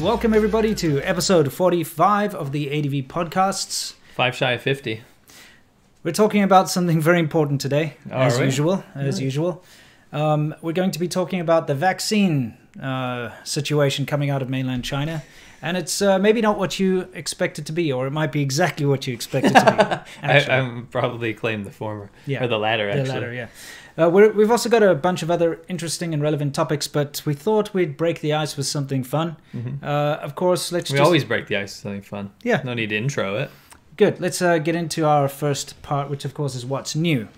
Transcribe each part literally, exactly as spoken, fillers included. Welcome everybody to episode forty-five of the A D V podcasts. Five shy of fifty. We're talking about something very important today, All as right. usual. As yeah. usual, um, we're going to be talking about the vaccine uh, situation coming out of mainland China, and it's uh, maybe not what you expect it to be, or it might be exactly what you expect it to be. I, I'm probably claim the former, yeah. or the latter. Actually, the latter, yeah. Uh, we're, we've also got a bunch of other interesting and relevant topics, but we thought we'd break the ice with something fun. Mm-hmm. uh, of course, let's we just... always break the ice with something fun. Yeah, no need to intro it. Good. Let's uh, get into our first part, which of course is what's new,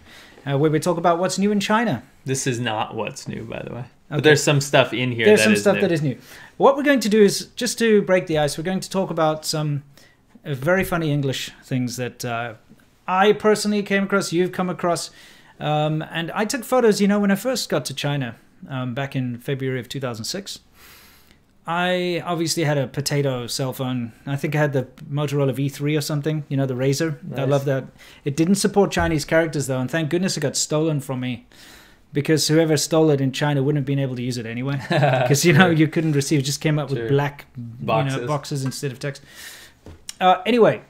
uh, where we talk about what's new in China. This is not what's new, by the way. Okay. But there's some stuff in here. There's that some is stuff new. that is new. What we're going to do is just to break the ice. We're going to talk about some very funny English things that uh, I personally came across. You've come across. Um, and I took photos, you know, when I first got to China um, back in February of two thousand six. I obviously had a potato cell phone. I think I had the Motorola V three or something, you know, the Razor. Nice. I love that. It didn't support Chinese characters, though, and thank goodness it got stolen from me, because whoever stole it in China wouldn't have been able to use it anyway, because, you know, you couldn't receive. It just came up sure. with black boxes. You know, boxes instead of text. Uh, anyway,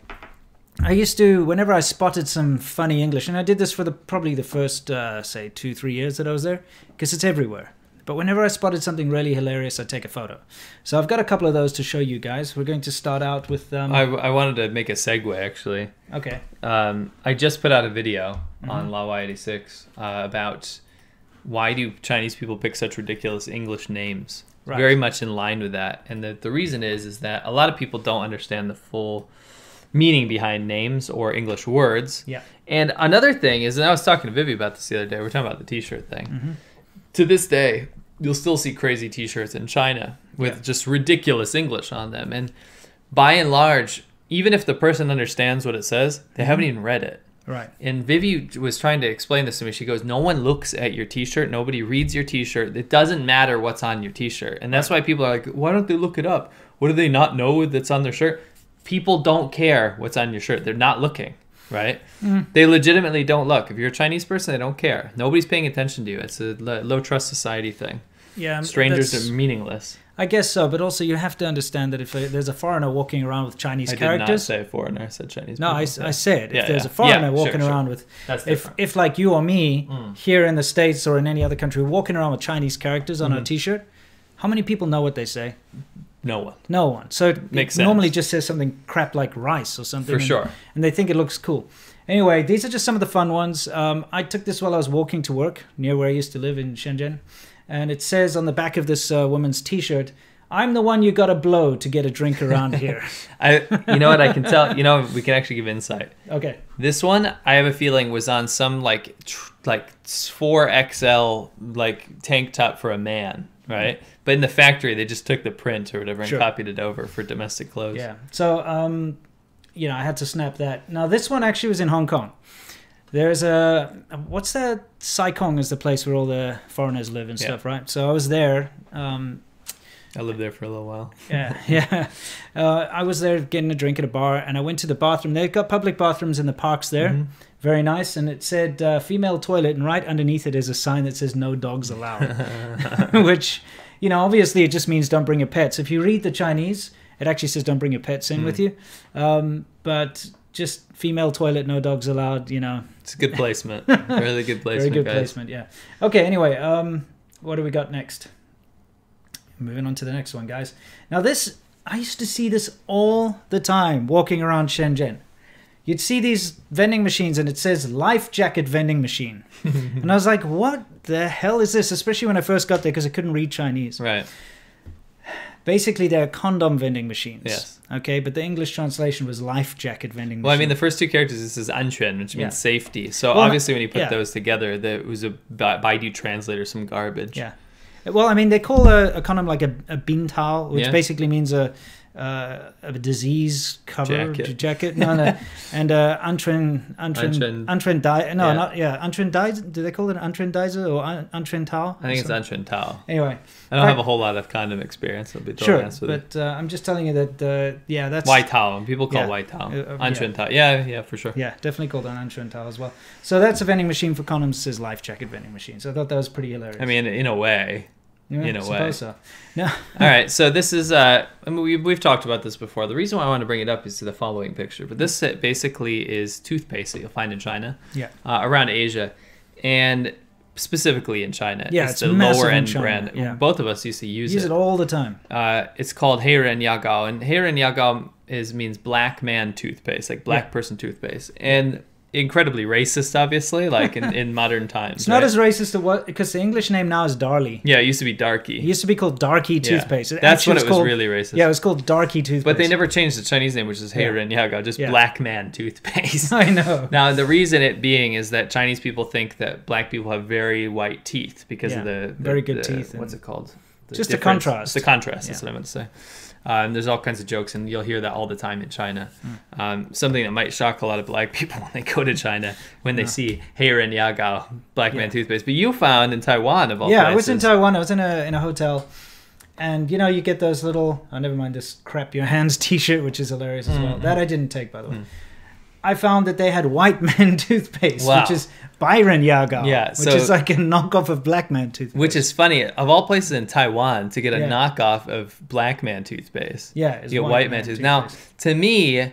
I used to, whenever I spotted some funny English, and I did this for the probably the first, uh, say, two, three years that I was there, because it's everywhere. But whenever I spotted something really hilarious, I take a photo. So I've got a couple of those to show you guys. We're going to start out with... Um... I, I wanted to make a segue, actually. Okay. Um, I just put out a video mm-hmm. on Lawai eighty-six uh, about why do Chinese people pick such ridiculous English names. Right. Very much in line with that. And the, the reason is, is that a lot of people don't understand the full meaning behind names or English words. Yeah. And another thing is, and I was talking to Vivi about this the other day, we were talking about the t-shirt thing. Mm-hmm. To this day, you'll still see crazy t-shirts in China with yeah. just ridiculous English on them. And by and large, even if the person understands what it says, they haven't even read it. Right. And Vivi was trying to explain this to me. She goes, no one looks at your t-shirt. Nobody reads your t-shirt. It doesn't matter what's on your t-shirt. And that's right. why people are like, why don't they look it up? What do they not know that's on their shirt? People don't care what's on your shirt. They're not looking. Right? Mm. They legitimately don't look. If you're a Chinese person, they don't care. Nobody's paying attention to you. It's a low trust society thing. Yeah, strangers are meaningless. I guess so, but also you have to understand that if there's a foreigner walking around with Chinese I characters, I did not say foreigner. I said Chinese. No, I, I said if yeah, there's yeah. a foreigner yeah, walking sure, around sure. with, that's different. if if like you or me mm. here in the States or in any other country walking around with Chinese characters on mm-hmm. our T-shirt, how many people know what they say? No one. No one. So it, Makes it sense. normally just says something crap like rice or something. For and, sure. And they think it looks cool. Anyway, these are just some of the fun ones. Um, I took this while I was walking to work near where I used to live in Shenzhen. And it says on the back of this uh, woman's T-shirt, I'm the one you got to blow to get a drink around here. I, you know what I can tell? You know, we can actually give insight. Okay. This one, I have a feeling, was on some like tr like four X L like tank top for a man. Right, but in the factory they just took the print or whatever and sure. copied it over for domestic clothes. Yeah, so um, you know, I had to snap that. Now this one actually was in Hong Kong. There's a what's that? Sai Kong is the place where all the foreigners live and yeah. stuff, right? So I was there. Um, I lived there for a little while. yeah, yeah. Uh, I was there getting a drink at a bar, and I went to the bathroom. They've got public bathrooms in the parks there. Mm-hmm. Very nice. And it said uh, female toilet, and right underneath it is a sign that says no dogs allowed, which, you know, obviously it just means don't bring your pets. If you read the Chinese, it actually says don't bring your pets in mm. with you. Um, but just female toilet, no dogs allowed, you know. It's a good placement. Really good placement, Very good guys. placement, yeah. Okay, anyway, um, what do we got next? Moving on to the next one, guys. Now this, I used to see this all the time walking around Shenzhen. You'd see these vending machines and it says life jacket vending machine. And I was like, what the hell is this? Especially when I first got there because I couldn't read Chinese. Right. Basically, they're condom vending machines. Yes. Okay, but the English translation was life jacket vending machine. Well, I mean, the first two characters, this is anquan, which means yeah. safety. So well, obviously when you put yeah. those together, there was a Baidu translator, some garbage. Yeah. Well, I mean, they call a, a condom like a, a bintao, which yeah. basically means a... Uh, a disease cover jacket, jacket. No, no. and uh, antren antren antren dye. No, yeah. not yeah. Antren dye. Do they call it antren dizer or antren tao? I think it's antren tao. Anyway, I don't I, have a whole lot of condom experience. I'll be totally sure, honest with but, you. But uh, I'm just telling you that uh, yeah, that's white tao. People call yeah. white tao uh, antren yeah. tao. Yeah, yeah, for sure. Yeah, definitely called an antren tao as well. So that's a vending machine for condoms. Says life jacket vending machine. So I thought that was pretty hilarious. I mean, in a way. Yeah, in a suppose way. So. No. All right. So this is, uh, I mean, we, we've talked about this before. The reason why I want to bring it up is to the following picture. But this basically is toothpaste that you'll find in China, yeah, uh, around Asia, and specifically in China. Yeah, it's, it's the lower end brand. Yeah. Both of us used to use, use it. Use it all the time. Uh, it's called Hei Ren Yagao, and Hei Ren Yagao is means black man toothpaste, like black yeah. person toothpaste, and incredibly racist, obviously, like in, in modern times. It's not right? as racist to what, because the English name now is Darly. Yeah, it used to be Darky. It used to be called Darky Toothpaste. Yeah. That's when it was called, really racist. Yeah, it was called Darky Toothpaste. But they never changed the Chinese name, which is Hei Ren Yagao, just yeah. black man toothpaste. I know. Now, the reason it being is that Chinese people think that black people have very white teeth because yeah, of the, the very good the, teeth. What's it called? The just the contrast. The contrast, yeah. that's what I meant to say. Um, there's all kinds of jokes, and you'll hear that all the time in China. Mm. Um, something that might shock a lot of black people when they go to China, when they yeah. see Hei Ren Yagao, black yeah. man toothpaste. But you found in Taiwan, of all yeah, places. Yeah, I was in Taiwan. I was in a in a hotel, and you know, you get those little, oh, never mind this crap your hands t-shirt, which is hilarious as well. Mm-hmm. That I didn't take, by the way. Mm. I found that they had white man toothpaste, wow. which is Byron Yagao, yeah, so, which is like a knockoff of black man toothpaste. Which is funny. Of all places in Taiwan to get a yeah. knockoff of black man toothpaste. Yeah. You get white, white man, man toothpaste. Now, to me,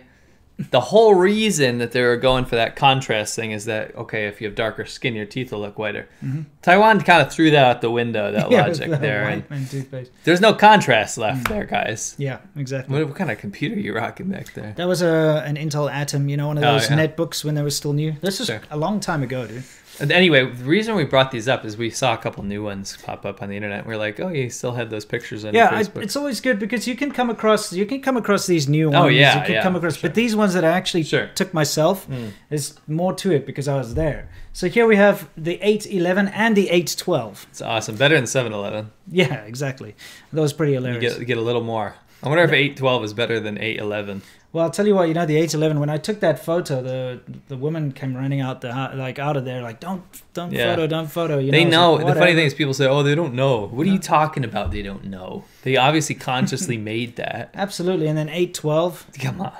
the whole reason that they were going for that contrast thing is that, okay, if you have darker skin, your teeth will look whiter. Mm-hmm. Taiwan kind of threw that out the window, that yeah, logic the there. White man toothpaste. There's no contrast left mm. there, guys. Yeah, exactly. What, what kind of computer are you rocking back there? That was a, an Intel Atom, you know, one of those oh, yeah. netbooks when they were still new. This was sure. a long time ago, dude. Anyway, the reason we brought these up is we saw a couple new ones pop up on the internet. We're like, oh, you still had those pictures on yeah, Facebook. Yeah, it's always good because you can come across you can come across these new ones. Oh yeah, you can yeah, come across, sure. but these ones that I actually sure. took myself, mm. there's more to it because I was there. So here we have the eight eleven and the eight twelve. It's awesome, better than seven eleven. Yeah, exactly. That was pretty hilarious. You get, you get a little more. I wonder if eight twelve is better than eight eleven. Well, I'll tell you what, you know, the eight eleven, when I took that photo, the the woman came running out the like out of there like, don't don't yeah. photo, don't photo. You they know. know. Like, the funny thing is people say, oh, they don't know. What no. are you talking about? They don't know. They obviously consciously made that. Absolutely. And then eight twelve. Come on.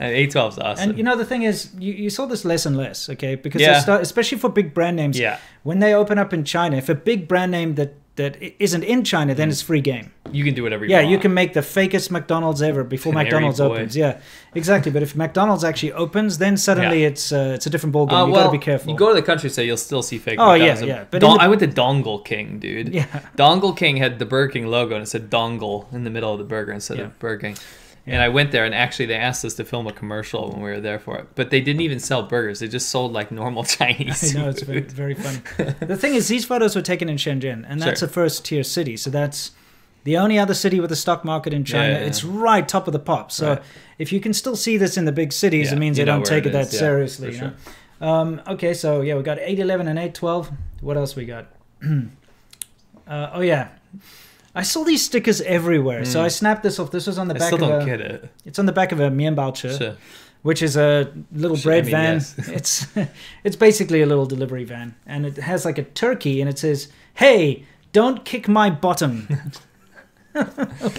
eight twelve is awesome. And you know, the thing is, you, you saw this less and less, okay? Because yeah. they start, especially for big brand names, yeah. when they open up in China, if a big brand name that that isn't in China, then it's free game. You can do whatever you yeah, want. Yeah, you can make the fakest McDonald's ever before Canary McDonald's boy. opens. Yeah, exactly. But if McDonald's actually opens, then suddenly yeah. it's uh, it's a different ballgame. Uh, you well, gotta be careful. You go to the countryside, so you'll still see fake oh, McDonald's. Oh, yeah, yeah. But Don I went to Dongle King, dude. Yeah. Dongle King had the Burger King logo, and it said Dongle in the middle of the burger instead yeah. of Burger King. Yeah. And I went there, and actually they asked us to film a commercial when we were there for it. But they didn't even sell burgers. They just sold like normal Chinese I know, food. It's very, very funny. The thing is, these photos were taken in Shenzhen, and that's sure. a first-tier city. So that's the only other city with a stock market in China. Yeah, yeah. It's right top of the pop. So right. if you can still see this in the big cities, yeah, it means they don't take it, it that yeah, seriously. You know? sure. um, okay, so yeah, we got eight eleven and eight twelve. What else we got? uh, oh, yeah. I saw these stickers everywhere, mm. so I snapped this off. This was on the I back still don't of a. Get it. It's on the back of a Mianbaoche, sure. which is a little sure, bread I mean, van. Yes. It's it's basically a little delivery van, and it has like a turkey, and it says, "Hey, don't kick my bottom."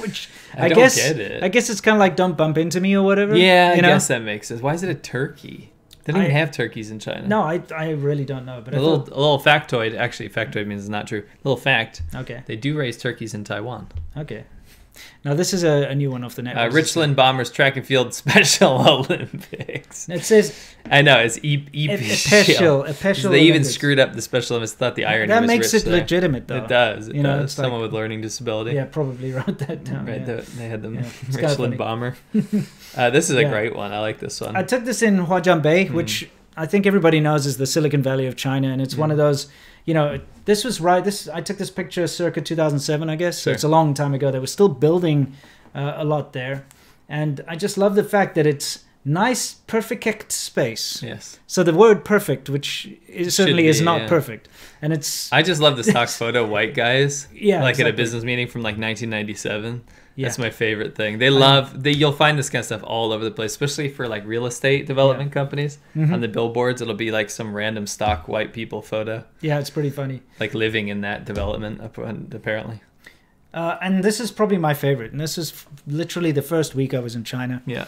Which I, I don't guess get it. I guess it's kind of like don't bump into me or whatever. Yeah, you I know? guess that makes sense. Why is it a turkey? They don't I, even have turkeys in China. No, I, I really don't know. But a little, a little factoid. Actually, factoid means it's not true. A little fact. Okay. They do raise turkeys in Taiwan. Okay. Now, this is a, a new one off the net. Uh, Richland Bombers Track and Field Special Olympics. It says... I know, it's e e e special. special They even screwed up the Special Olympics. Thought the irony was That makes it there. legitimate, though. It does. It you does. Know, Someone like, with learning disability. Yeah, probably wrote that down. Right, yeah. They had the yeah, Richland Bomber. uh, this is a yeah. great one. I like this one. I took this in Huajianbei, mm. which I think everybody knows is the Silicon Valley of China, and it's mm. one of those... You know, this was right. This I took this picture circa two thousand seven, I guess. Sure. It's a long time ago. They were still building uh, a lot there, and I just love the fact that it's nice, perfect space. Yes. So the word "perfect," which is certainly be, is not yeah. perfect, and it's. I just love the stock photo, white guys. Yeah. Like exactly. at a business meeting from like nineteen ninety-seven. Yeah. That's my favorite thing. They love they you'll find this kind of stuff all over the place, especially for like real estate development yeah. companies. Mm-hmm. On the billboards, it'll be like some random stock white people photo. Yeah, it's pretty funny. Like living in that development apparently. Uh, and this is probably my favorite. And this is f literally the first week I was in China. Yeah.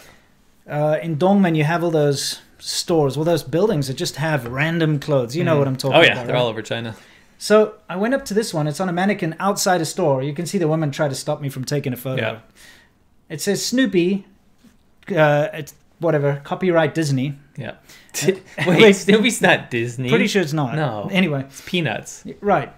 Uh, in Dongmen, you have all those stores, all those buildings that just have random clothes. You mm-hmm. know what I'm talking about. Oh yeah, about, they're right? all over China. So I went up to this one. It's on a mannequin outside a store. You can see the woman try to stop me from taking a photo. Yeah. It says Snoopy, uh, it's whatever, copyright Disney. Yeah. Wait, wait, Snoopy's not Disney. Pretty sure it's not. No. Anyway. It's Peanuts. Right.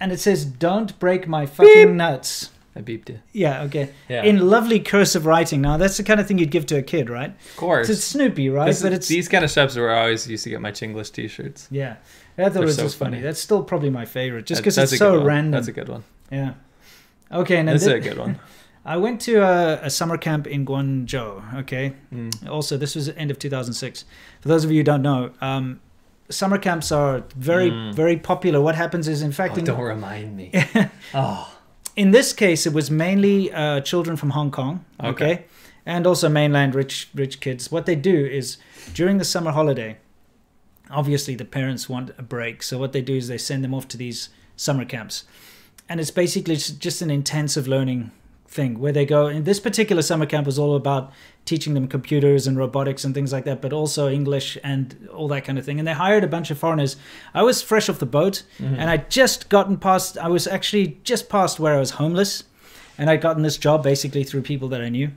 And it says, don't break my fucking Beep. nuts. I beeped it. Yeah, okay. Yeah. In lovely cursive writing. Now, that's the kind of thing you'd give to a kid, right? Of course. It's Snoopy, right? This but is, it's These kind of shops are where I always used to get my Chinglish t-shirts. Yeah. I thought They're it was so just funny. funny. That's still probably my favorite, just because it's so random. That's a good one. Yeah. Okay. Now this is a good one. I went to a, a summer camp in Guangzhou, okay? Mm. Also, this was the end of two thousand six. For those of you who don't know, um, summer camps are very, mm. very popular. What happens is, in fact... Oh, in, don't remind me. oh. In this case, it was mainly uh, children from Hong Kong, okay? okay? And also mainland rich, rich kids. What they do is, during the summer holiday... Obviously, the parents want a break. So what they do is they send them off to these summer camps. And it's basically just an intensive learning thing where they go. And this particular summer camp was all about teaching them computers and robotics and things like that, but also English and all that kind of thing. And they hired a bunch of foreigners. I was fresh off the boat, mm-hmm. and I'd just gotten past, I was actually just past where I was homeless. And I'd gotten this job basically through people that I knew.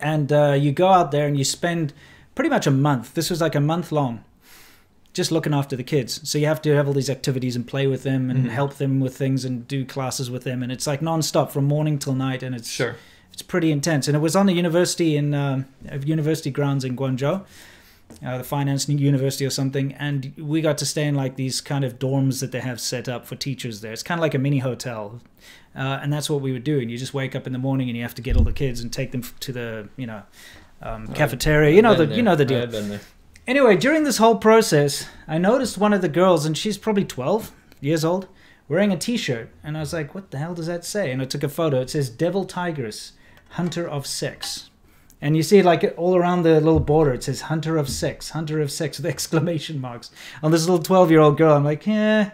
And uh, you go out there and you spend pretty much a month. This was like a month long. Just looking after the kids. So you have to have all these activities and play with them and mm-hmm. help them with things and do classes with them. And it's like nonstop from morning till night. And it's sure. it's pretty intense. And it was on a university in uh, university grounds in Guangzhou, uh, the finance university or something. And we got to stay in like these kind of dorms that they have set up for teachers there. It's kind of like a mini hotel. Uh, and that's what we would do. And you just wake up in the morning and you have to get all the kids and take them to the, you know, um, cafeteria. You know the, you know the deal. I've been there. Anyway, during this whole process, I noticed one of the girls, and she's probably twelve years old, wearing a t-shirt. And I was like, what the hell does that say? And I took a photo. It says, Devil Tigress, Hunter of Sex. And you see, like, all around the little border, it says, Hunter of Sex, Hunter of Sex, with exclamation marks. On this little twelve-year-old girl, I'm like, eh,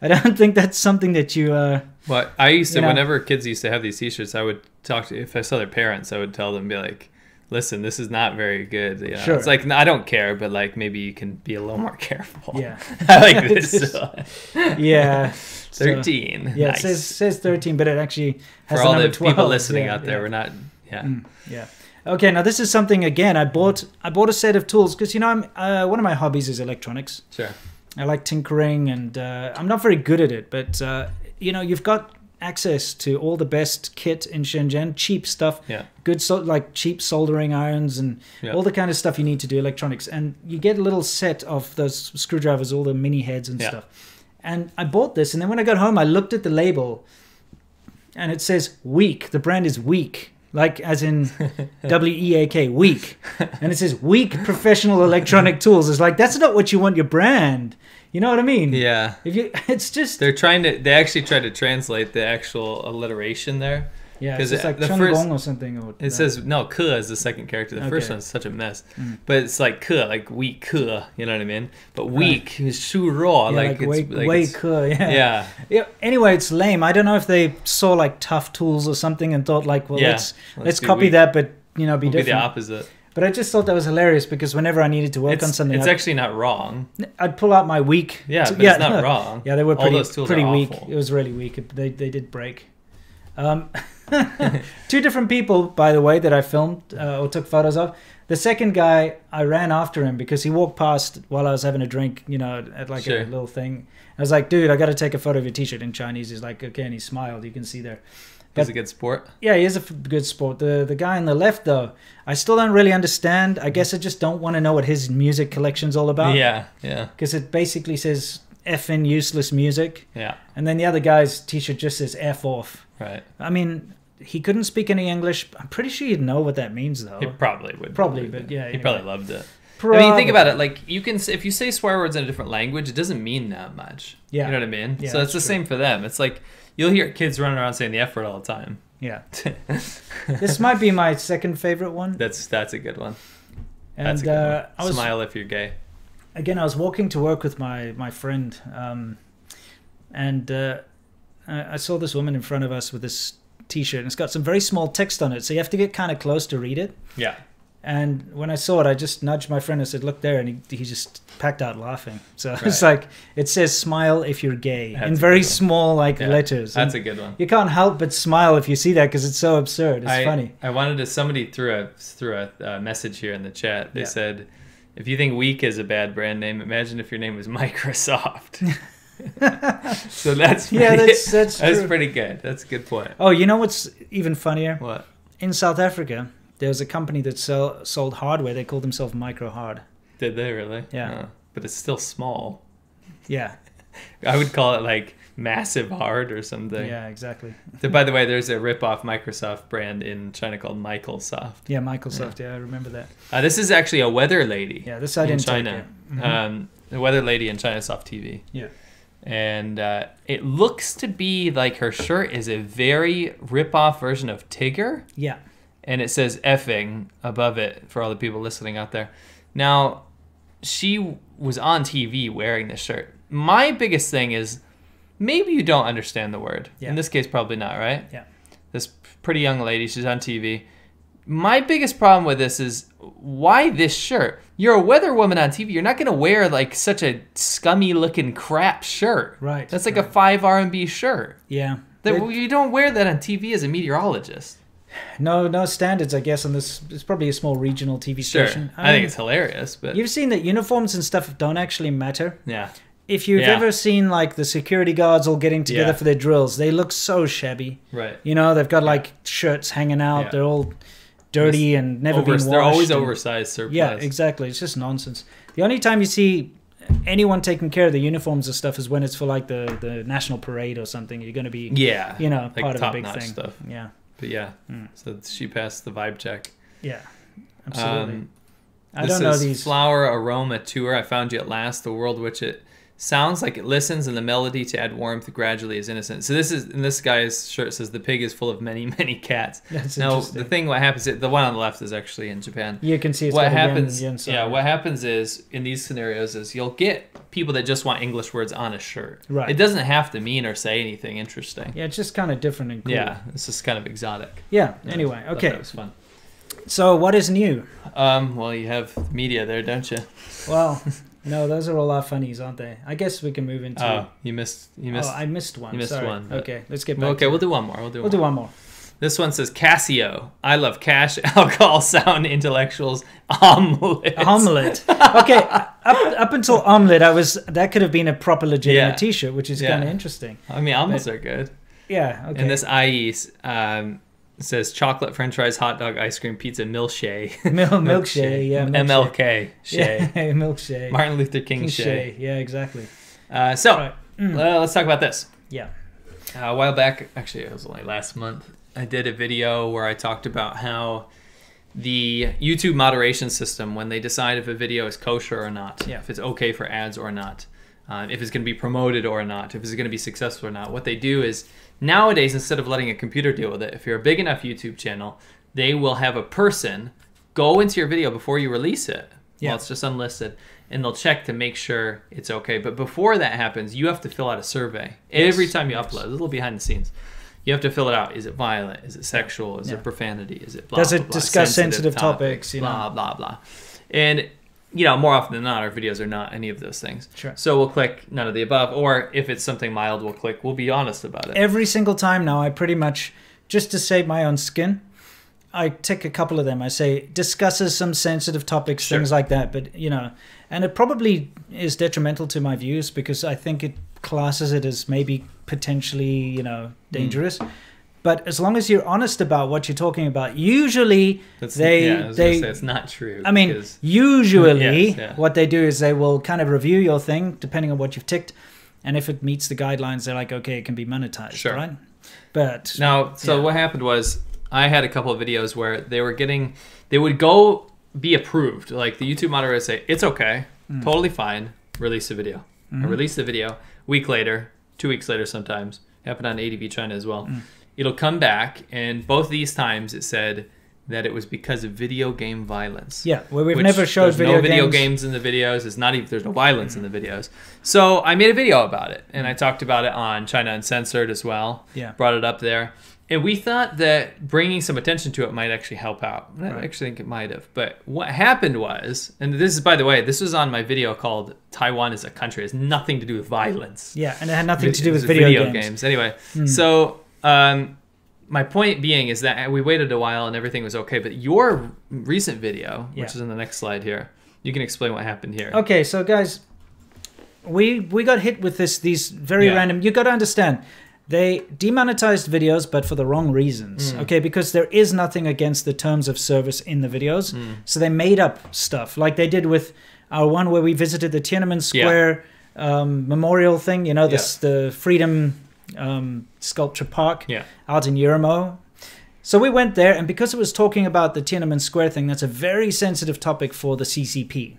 I don't think that's something that you... Uh, well, I used to, you know, whenever kids used to have these t-shirts, I would talk to, if I saw their parents, I would tell them, be like, listen, this is not very good. You know? Sure. It's like, I don't care, but like maybe you can be a little more careful. Yeah. I like this. So. Yeah. thirteen. So, yeah, nice. It says, says thirteen, but it actually has For all the twelve. People listening yeah, out there, yeah. we're not, yeah. Mm, yeah. Okay, now this is something, again, I bought I bought a set of tools because, you know, I'm uh, one of my hobbies is electronics. Sure. I like tinkering and uh, I'm not very good at it, but, uh, you know, you've got... access to all the best kit in Shenzhen, cheap stuff, yeah. good so like cheap soldering irons and yeah. all the kind of stuff you need to do electronics. And you get a little set of those screwdrivers, all the mini heads and yeah. stuff. And I bought this, and then when I got home, I looked at the label, and it says Weak. The brand is Weak, like as in W E A K, Weak. And it says Weak Professional Electronic Tools. It's like, that's not what you want your brand. You know what I mean? Yeah. If you, it's just they're trying to. They actually try to translate the actual alliteration there. Yeah, because it's like the first or something. Or it that. says no. Ke is the second character. The okay. first one's such a mess. Mm. But it's like ke, like weak ke. You know what I mean? But weak is shu raw. Like it's like way ke. Yeah. yeah. Yeah. Anyway, it's lame. I don't know if they saw like tough tools or something and thought like, well, yeah, let's let's, let's copy weak. that, but you know, be we'll different. Be the opposite. But I just thought that was hilarious because whenever I needed to work it's, on something, it's I'd, actually not wrong. I'd pull out my weak. Yeah, but yeah, it's not no. wrong. Yeah, they were pretty, All those tools pretty weak. Awful. It was really weak. It, they they did break. Um, two different people, by the way, that I filmed uh, or took photos of. The second guy, I ran after him because he walked past while I was having a drink, you know, at like sure. a little thing. I was like, dude, I got to take a photo of your t-shirt in Chinese. He's like, okay, and he smiled. You can see there. But, he's a good sport. Yeah, he is a good sport. The the guy on the left, though, I still don't really understand. I guess I just don't want to know what his music collection's all about. Yeah, yeah. Because it basically says effing useless music. Yeah. And then the other guy's t-shirt just says F off. Right. I mean, he couldn't speak any English. I'm pretty sure he'd know what that means, though. He probably would. Probably, but yeah. Anyway. He probably loved it. Probably. I mean, think about it. Like, you can, if you say swear words in a different language, it doesn't mean that much. Yeah. You know what I mean? Yeah, so it's the true. same for them. It's like... You'll hear kids running around saying the F word all the time. Yeah. This might be my second favorite one. That's that's a good one. And that's a good uh, one. I was, smile if you're gay. Again, I was walking to work with my, my friend, um, and uh, I, I saw this woman in front of us with this T-shirt, and it's got some very small text on it, so you have to get kind of close to read it. Yeah. And when I saw it, I just nudged my friend and said, "Look there," and he, he just packed out laughing. So right. It's like, it says "smile if you're gay" that's in very small like yeah. letters. That's and a good one. You can't help but smile if you see that because it's so absurd. It's I, funny. I wanted to somebody threw a threw a uh, message here in the chat. They yeah. said, "If you think Weak is a bad brand name, imagine if your name was Microsoft." So that's pretty, yeah, that's that's, that's pretty good. That's a good point. Oh, you know what's even funnier? What? In South Africa, there was a company that sell, sold hardware. They called themselves Micro Hard. Did they really? Yeah. Oh, but it's still small. Yeah. I would call it like Massive Hard or something. Yeah, exactly. So, by the way, there's a rip-off Microsoft brand in China called Michael Soft. Yeah, Michael Soft. Yeah, yeah I remember that. Uh, this is actually a weather lady. Yeah, this I didn't take it. Mm-hmm. Um, the weather lady in China Soft T V. Yeah. And uh, it looks to be like her shirt is a very rip-off version of Tigger. Yeah. And it says effing above it for all the people listening out there. Now, she was on T V wearing this shirt. My biggest thing is maybe you don't understand the word. Yeah. In this case, probably not, right? Yeah. This pretty young lady, she's on T V. My biggest problem with this is why this shirt? You're a weather woman on T V. You're not going to wear like such a scummy looking crap shirt. Right. That's like right. a five R and B shirt. Yeah. That, it, you don't wear that on T V as a meteorologist. No, no standards, I guess, on this. It's probably a small regional T V sure. station. I, I mean, think it's hilarious. But you've seen that uniforms and stuff don't actually matter. Yeah. If you've yeah. ever seen like the security guards all getting together yeah. for their drills, they look so shabby. Right. You know, they've got yeah. like shirts hanging out. Yeah. They're all dirty and never Over, been washed. They're always and, oversized surplus. Yeah, exactly. It's just nonsense. The only time you see anyone taking care of the uniforms and stuff is when it's for like the, the national parade or something. You're going to be, yeah, you know, like part of a big thing. Stuff. Yeah. But yeah, mm. so she passed the vibe check. Yeah, absolutely. Um, I don't know these. Flower Aroma Tour, I Found You at Last, The World Which It Sounds Like It Listens, and the melody to add warmth gradually is innocent. So this is, and this guy's shirt says, the pig is full of many, many cats. That's now, the thing what happens, the one on the left is actually in Japan. You can see it's what happens. Yen, yen yeah, what happens is, in these scenarios, is you'll get people that just want English words on a shirt. Right. It doesn't have to mean or say anything interesting. Yeah, it's just kind of different and cool. Yeah, it's just kind of exotic. Yeah, yeah anyway, I okay. That was fun. So what is new? Um, well, you have media there, don't you? Well... No, those are all our funnies, aren't they? I guess we can move into... Oh, you missed... You missed oh, I missed one. You missed Sorry. one. Okay, let's get back Okay, to we'll it. do one more. We'll do, we'll one, do more. one more. This one says, Casio. I love cash, alcohol, sound, intellectuals, omelet. Omelet. Okay, up, up until omelet, I was... That could have been a proper legitimate yeah. T-shirt, which is yeah. kind of interesting. I mean, omelets but, are good. Yeah, okay. And this I E um, says, chocolate, french fries, hot dog, ice cream, pizza, milkshake. Mil milkshake, yeah. Milkshake. M L K. Shay. Yeah, milkshake. Martin Luther King, King Shay. Yeah, exactly. Uh, so, right. mm. uh, let's talk about this. Yeah. Uh, a while back, actually, it was only last month, I did a video where I talked about how the YouTube moderation system, when they decide if a video is kosher or not, yeah. if it's okay for ads or not, uh, if it's going to be promoted or not, if it's going to be successful or not, what they do is... Nowadays, instead of letting a computer deal with it, if you're a big enough YouTube channel, they will have a person go into your video before you release it. Yeah. Well, it's just unlisted. And they'll check to make sure it's okay. But before that happens, you have to fill out a survey. Yes. Every time you yes. upload, a little behind the scenes, you have to fill it out. Is it violent? Is it sexual? Is yeah. it profanity? Is it blah, Does blah, it blah, discuss sensitive, sensitive topics? You blah, know? blah, blah. And... You know, more often than not, our videos are not any of those things. Sure. So we'll click none of the above, or if it's something mild, we'll click, we'll be honest about it. Every single time now, I pretty much, just to save my own skin, I tick a couple of them. I say, discusses some sensitive topics, sure. things like that. But, you know, and it probably is detrimental to my views because I think it classes it as maybe potentially, you know, dangerous. Mm. But as long as you're honest about what you're talking about, usually That's, they... Yeah, I was they, gonna say it's not true. I mean, because, usually yes, yeah. what they do is they will kind of review your thing, depending on what you've ticked. And if it meets the guidelines, they're like, okay, it can be monetized, sure. right? But... Now, so yeah. what happened was I had a couple of videos where they were getting... They would go be approved. Like the YouTube moderator would say, it's okay, mm. totally fine, release the video. Mm-hmm. I release the video, week later, two weeks later sometimes. Happened on A D V China as well. Mm. It'll come back, and both these times it said that it was because of video game violence. Yeah, well, we've never showed video games. There's no video games in the videos. It's not even, there's no violence mm-hmm. in the videos. So I made a video about it, and I talked about it on China Uncensored as well. Yeah. Brought it up there. And we thought that bringing some attention to it might actually help out. I right. actually think it might have. But what happened was, and this is, by the way, this was on my video called Taiwan is a Country. It has nothing to do with violence. Yeah, and it had nothing to do with video, video games. games. Anyway, mm. so um, my point being is that we waited a while and everything was okay. But your recent video, yeah. which is in the next slide here, you can explain what happened here. Okay, so guys, we we got hit with this these very yeah. random, you got to understand, they demonetized videos, but for the wrong reasons, mm. okay? Because there is nothing against the terms of service in the videos. Mm. So they made up stuff, like they did with our one where we visited the Tiananmen Square yeah. um, memorial thing, you know, this, yeah. the Freedom um, Sculpture Park yeah. out in Yermo. So we went there, and because it was talking about the Tiananmen Square thing, that's a very sensitive topic for the C C P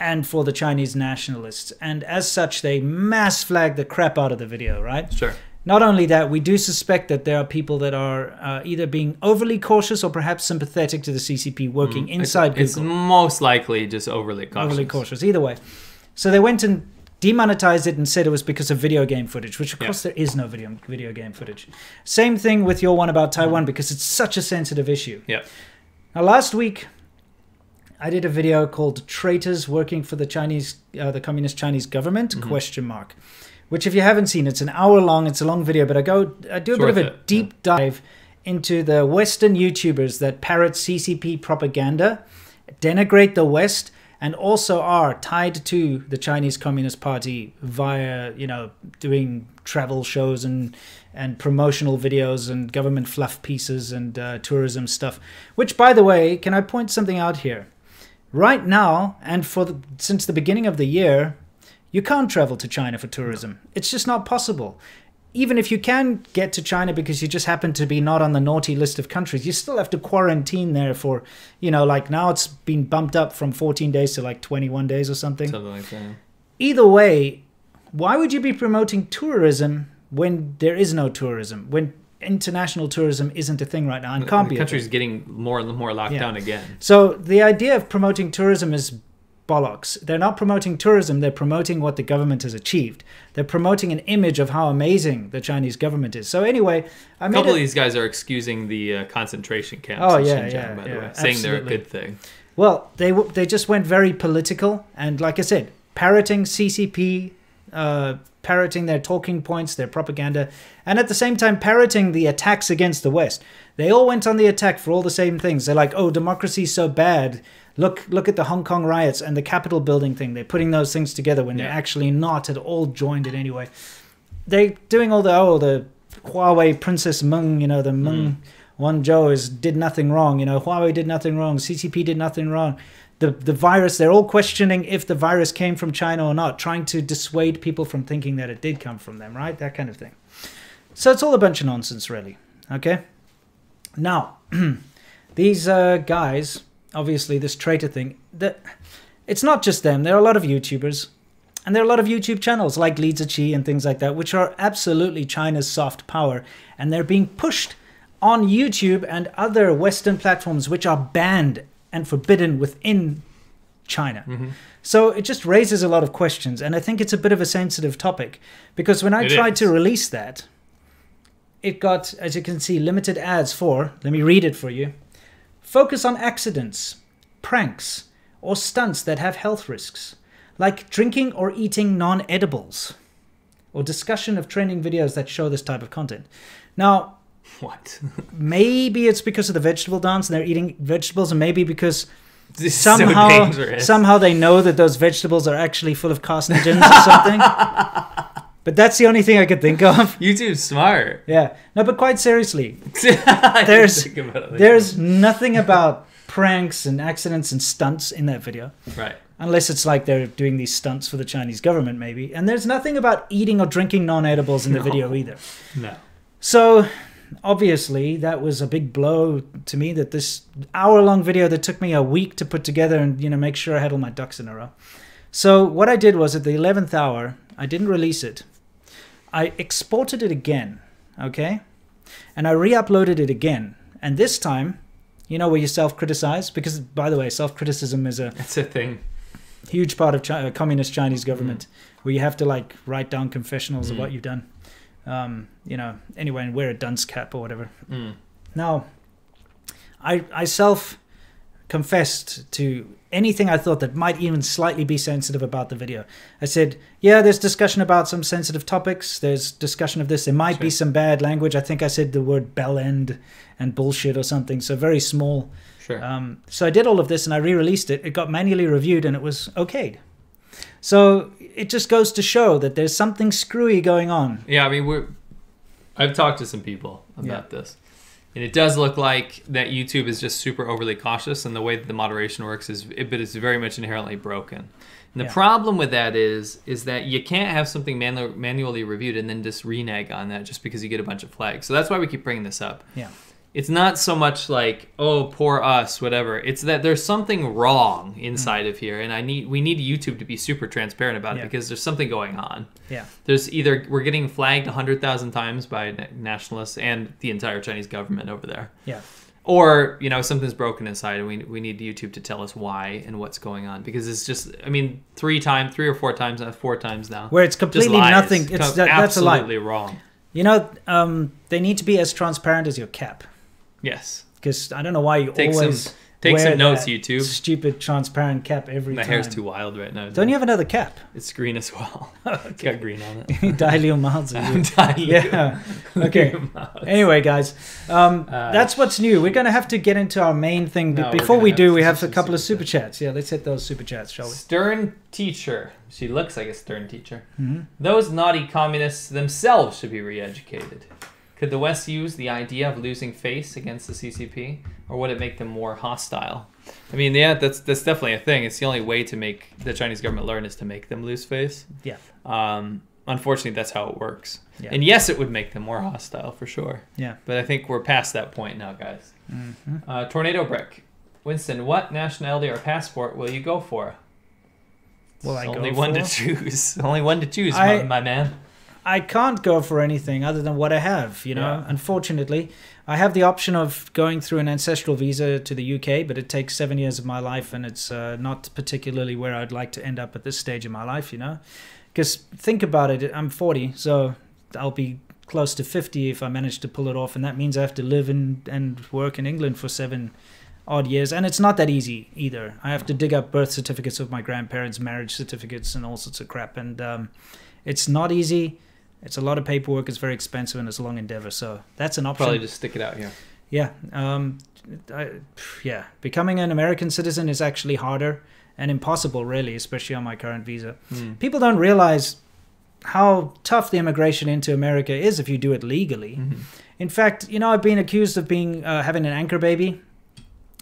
and for the Chinese nationalists. And as such, they mass flagged the crap out of the video, right? Sure. Not only that, we do suspect that there are people that are uh, either being overly cautious or perhaps sympathetic to the C C P working mm, inside it's, Google. It's most likely just overly cautious. Overly cautious, either way. So they went and demonetized it and said it was because of video game footage, which of yeah. course there is no video, video game footage. Same thing with your one about Taiwan mm. because it's such a sensitive issue. Yeah. Now, last week, I did a video called "Traitors Working for the Chinese, uh, the Communist Chinese Government?" Mm-hmm. Question mark. Which, if you haven't seen, it's an hour long. It's a long video, but I go, I do a it's bit of a it. deep yeah. dive into the Western YouTubers that parrot C C P propaganda, denigrate the West, and also are tied to the Chinese Communist Party via, you know, doing travel shows and and promotional videos and government fluff pieces and uh, tourism stuff. Which, by the way, can I point something out here? Right now, and for the, since the beginning of the year, you can't travel to China for tourism. It's just not possible. Even if you can get to China because you just happen to be not on the naughty list of countries, you still have to quarantine there for, you know, like now it's been bumped up from fourteen days to like twenty-one days or something. Something like that. Either way, why would you be promoting tourism when there is no tourism? When international tourism isn't a thing right now and can't be. The country's getting more and more locked yeah. down again. So the idea of promoting tourism is bollocks. They're not promoting tourism. They're promoting what the government has achieved. They're promoting an image of how amazing the Chinese government is. So anyway, I made a couple of these guys are excusing the uh, concentration camps oh, in yeah, Xinjiang, yeah, by the yeah, way, saying absolutely. They're a good thing. Well, they w they just went very political and, like I said, parroting C C P. Uh, parroting their talking points, their propaganda, and at the same time parroting the attacks against the West. They all went on the attack for all the same things. They're like, oh, democracy's so bad. Look look at the Hong Kong riots and the Capitol building thing. They're putting those things together when yeah. they're actually not at all joined in any way. They're doing all the, oh, the Huawei Princess Meng, you know, the Meng mm. Wanzhou is, did nothing wrong. You know, Huawei did nothing wrong. C C P did nothing wrong. The, the virus, they're all questioning if the virus came from China or not, trying to dissuade people from thinking that it did come from them, right? That kind of thing. So it's all a bunch of nonsense, really, okay? Now, these uh, guys, obviously this traitor thing, that it's not just them. There are a lot of YouTubers, and there are a lot of YouTube channels like Li Ziqi and things like that, which are absolutely China's soft power, and they're being pushed on YouTube and other Western platforms, which are banned and forbidden within China. Mm-hmm. So it just raises a lot of questions, and I think it's a bit of a sensitive topic, because when I it tried is. to release that, it got, as you can see, limited ads for, let me read it for you, focus on accidents, pranks, or stunts that have health risks, like drinking or eating non-edibles, or discussion of trending videos that show this type of content. Now, what? Maybe it's because of the vegetable dance and they're eating vegetables, and maybe because this somehow so somehow they know that those vegetables are actually full of carcinogens or something. But that's the only thing I could think of. YouTube's smart. Yeah. No, but quite seriously, there's there's nothing about pranks and accidents and stunts in that video. Right. Unless it's like they're doing these stunts for the Chinese government, maybe. And there's nothing about eating or drinking non-edibles in the no. video either. No. So obviously, that was a big blow to me, that this hour-long video that took me a week to put together and, you know, make sure I had all my ducks in a row. So what I did was, at the eleventh hour, I didn't release it. I exported it again, okay? And I re-uploaded it again. And this time, you know, where you self-criticize? Because, by the way, self-criticism is a... It's a thing. Huge part of China, communist Chinese government, mm. where you have to, like, write down confessionals mm. of what you've done. um, you know, anyway, and wear a dunce cap or whatever. Mm. Now, I, I self confessed to anything I thought that might even slightly be sensitive about the video. I said, yeah, there's discussion about some sensitive topics. There's discussion of this. There might sure. be some bad language. I think I said the word bell end and bullshit or something. So very small. Sure. Um, so I did all of this and I re-released it. It got manually reviewed and it was okayed. So it just goes to show that there's something screwy going on. Yeah, I mean, we're, I've talked to some people about yeah. this. And it does look like that YouTube is just super overly cautious, and the way that the moderation works is, it, but it's very much inherently broken. And the yeah. problem with that is, is that you can't have something manu manually reviewed and then just renege on that just because you get a bunch of flags. So that's why we keep bringing this up. Yeah, it's not so much like, oh, poor us, whatever. It's that there's something wrong inside mm. of here, and I need we need YouTube to be super transparent about yeah. it, because there's something going on. Yeah, there's either we're getting flagged one hundred thousand times by nationalists and the entire Chinese government over there. Yeah, or you know something's broken inside, and we we need YouTube to tell us why and what's going on, because it's just I mean three times, three or four times, four times now where it's completely nothing. It's Com that, that's absolutely a lie. wrong. You know, um, they need to be as transparent as your cap. Yes, because I don't know why you take always some, take wear some notes, YouTube. Stupid transparent cap every My time. My hair's too wild right now. Don't it? You have another cap? It's green as well. Okay. It's got green on it. Dileo miles. Yeah. Okay. Anyway, guys, um, uh, that's what's new. We're gonna have to get into our main thing. No, before we do, we have a couple of super chats. chats. Yeah, let's hit those super chats, shall we? Stern teacher. She looks like a stern teacher. Mm-hmm. Those naughty communists themselves should be re-educated. Could the West use the idea of losing face against the C C P, or would it make them more hostile? I mean, yeah, that's that's definitely a thing. It's the only way to make the Chinese government learn is to make them lose face. Yeah. Um, unfortunately, that's how it works. Yeah. And yes, it would make them more hostile for sure. Yeah. But I think we're past that point now, guys. Mm-hmm. uh, Tornado Brick. Winston, what nationality or passport will you go for? Well, I only go one for? to choose. Only one to choose, I... my, my man. I can't go for anything other than what I have, you know, yeah. unfortunately. I have the option of going through an ancestral visa to the U K, but it takes seven years of my life, and it's uh, not particularly where I'd like to end up at this stage in my life, you know. Because think about it, I'm forty, so I'll be close to fifty if I manage to pull it off, and that means I have to live in, and work in England for seven odd years, and it's not that easy either. I have to dig up birth certificates of my grandparents, marriage certificates, and all sorts of crap, and um, it's not easy. It's a lot of paperwork, it's very expensive, and it's a long endeavor, so that's an option. Probably just stick it out here. Yeah. Um, I, yeah. Becoming an American citizen is actually harder and impossible, really, especially on my current visa. Mm. People don't realize how tough the immigration into America is if you do it legally. Mm-hmm. In fact, you know, I've been accused of being uh, having an anchor baby,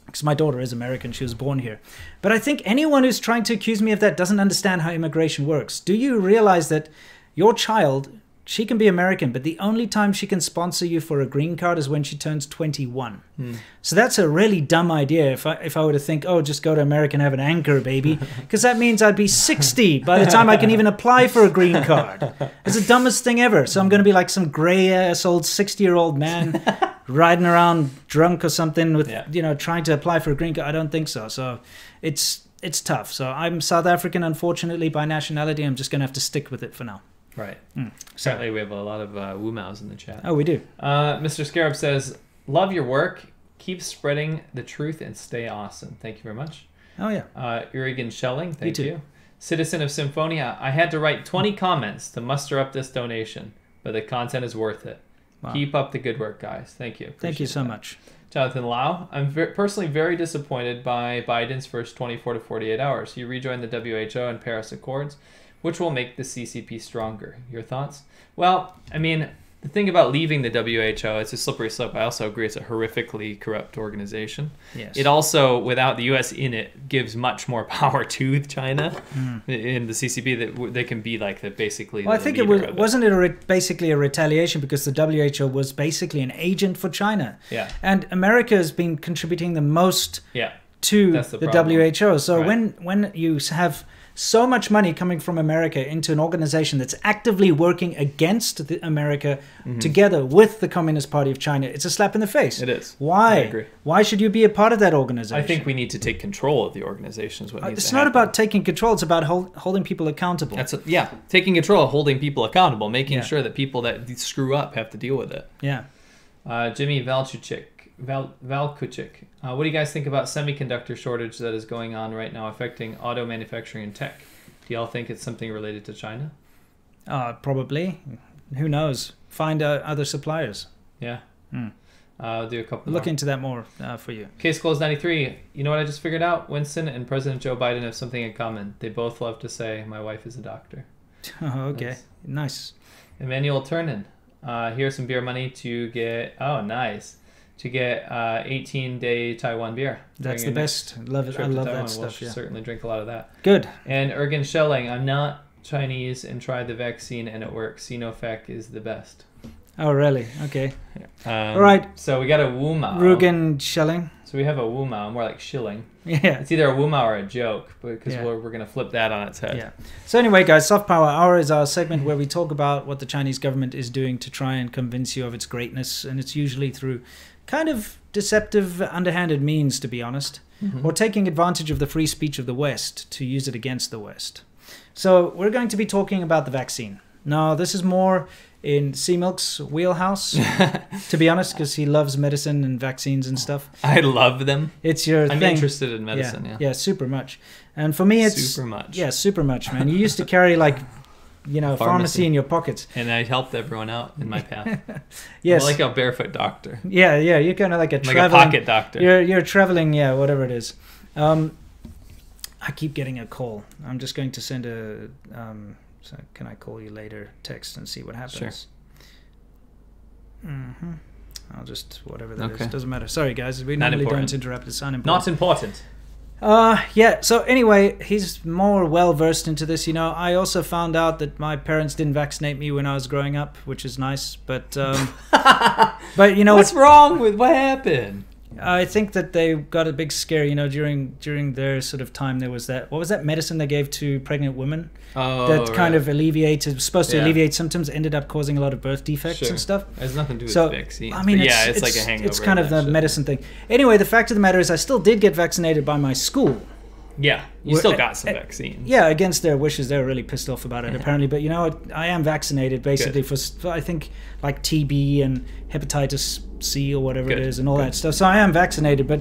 because my daughter is American, she was born here. But I think anyone who's trying to accuse me of that doesn't understand how immigration works. Do you realize that your child... She can be American, but the only time she can sponsor you for a green card is when she turns twenty-one. Mm. So that's a really dumb idea if I, if I were to think, oh, just go to America and have an anchor baby, because that means I'd be sixty by the time I can even apply for a green card. It's the dumbest thing ever. So I'm going to be like some gray-ass old sixty-year-old man riding around drunk or something with, yeah. you know, trying to apply for a green card. I don't think so. So it's, it's tough. So I'm South African, unfortunately, by nationality. I'm just going to have to stick with it for now. Right. Mm. Certainly, we have a lot of uh, Wumaos in the chat. Oh, we do. Uh, Mister Scarab says, love your work. Keep spreading the truth and stay awesome. Thank you very much. Oh, yeah. Uh, Urigan Schelling, thank you. you. Citizen of Symphonia, I had to write twenty comments to muster up this donation, but the content is worth it. Wow. Keep up the good work, guys. Thank you. Appreciate thank you so that. much. Jonathan Lau, I'm ver personally very disappointed by Biden's first twenty-four to forty-eight hours. He rejoined the W H O and Paris Accords, which will make the C C P stronger. Your thoughts? Well, I mean, the thing about leaving the W H O, it's a slippery slope. I also agree it's a horrifically corrupt organization. Yes. It also, without the U S in it, gives much more power to China mm. in the C C P. That they can be like the basically. Well, the I think it was it. wasn't it a re basically a retaliation, because the W H O was basically an agent for China. Yeah. And America has been contributing the most. Yeah. To the, the W H O. So right. when when you have so much money coming from America into an organization that's actively working against the America mm-hmm. together with the Communist Party of China. It's a slap in the face. It is. Why? I agree. Why should you be a part of that organization? I think we need to take control of the organization is what uh, needs it's to happen. It's not about taking control. It's about hold, holding people accountable. That's a, yeah, taking control, holding people accountable, making yeah. sure that people that screw up have to deal with it. Yeah. Uh, Jimmy Valchuchik. Val, Val Kuchik, uh, what do you guys think about semiconductor shortage that is going on right now affecting auto manufacturing and tech? Do y'all think it's something related to China? Uh, probably. Who knows? Find uh, other suppliers. Yeah. Mm. Uh, I'll do a couple Look more. into that more uh, for you. Case Closed ninety-three. You know what I just figured out? Winston and President Joe Biden have something in common. They both love to say, my wife is a doctor. Okay. That's... Nice. Emmanuel Turnin. Uh, here's some beer money to get... Oh, nice. To get uh, eighteen day Taiwan beer. That's the best. Love it. I love that stuff. We'll yeah. certainly drink a lot of that. Good. And Ergen Schelling, I'm not Chinese and tried the vaccine and it works. Sinovac is the best. Oh, really? Okay. Yeah. Um, All right. So we got a Wumao. Ergen Schelling. So we have a Wumao, more like shilling. Yeah. It's either a Wumao or a joke because yeah. we're, we're going to flip that on its head. Yeah. So anyway, guys, Soft Power Hour is our segment where we talk about what the Chinese government is doing to try and convince you of its greatness. And it's usually through... kind of deceptive, underhanded means, to be honest, mm-hmm. or taking advantage of the free speech of the West to use it against the West. So we're going to be talking about the vaccine. Now, this is more in C-Milk's wheelhouse, to be honest, because he loves medicine and vaccines and stuff. I love them. It's your I'm thing. I'm interested in medicine, yeah, yeah. Yeah, super much. And for me, it's... Super much. Yeah, super much, man. You used to carry, like... you know, pharmacy. pharmacy in your pockets. And I helped everyone out in my path. Yes. I'm like a barefoot doctor. Yeah, yeah. You're kind of like a traveling... Like a pocket doctor. You're, you're traveling, yeah, whatever it is. Um, I keep getting a call. I'm just going to send a... Um, so can I call you later? Text and see what happens. Sure. Mm-hmm. I'll just... Whatever that okay. is. Doesn't matter. Sorry, guys. We Not normally important. don't interrupt. It's unimportant. Not important. Uh, yeah, so anyway, he's more well-versed into this, you know. I also found out that my parents didn't vaccinate me when I was growing up, which is nice, but, um... but, you know... What's wrong with what happened? I think that they got a big scare, you know, during during their sort of time there was that... What was that medicine they gave to pregnant women? Oh, That right. kind of alleviated... Supposed to yeah. alleviate symptoms, ended up causing a lot of birth defects sure. and stuff. It has nothing to do so, with vaccines. I mean, it's, yeah, it's, it's like a hangover. It's kind of the shit. medicine thing. Anyway, the fact of the matter is I still did get vaccinated by my school. Yeah, you We're, still got some uh, vaccines. Yeah, against their wishes. They were really pissed off about it, yeah. apparently. But, you know, I am vaccinated, basically, Good. for, I think, like T B and hepatitis C or whatever Good. it is and all Good. that stuff. So I am vaccinated. But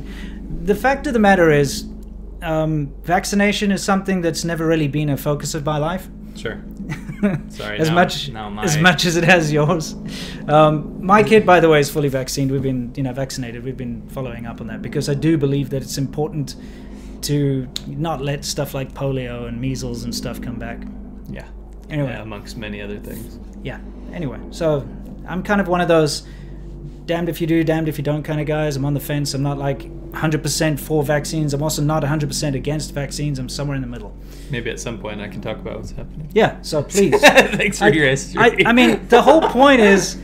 the fact of the matter is um, vaccination is something that's never really been a focus of my life. Sure. Sorry, as now, much now my... as much as it has yours. Um, my kid, by the way, is fully vaccinated. We've been, you know, vaccinated. We've been following up on that because I do believe that it's important to not let stuff like polio and measles and stuff come back. Yeah. Anyway. Yeah, amongst many other things. Yeah. Anyway, so I'm kind of one of those damned if you do, damned if you don't kind of guys. I'm on the fence. I'm not like one hundred percent for vaccines. I'm also not one hundred percent against vaccines. I'm somewhere in the middle. Maybe at some point I can talk about what's happening. Yeah, so please. Thanks for I, your history. I, I mean, the whole point is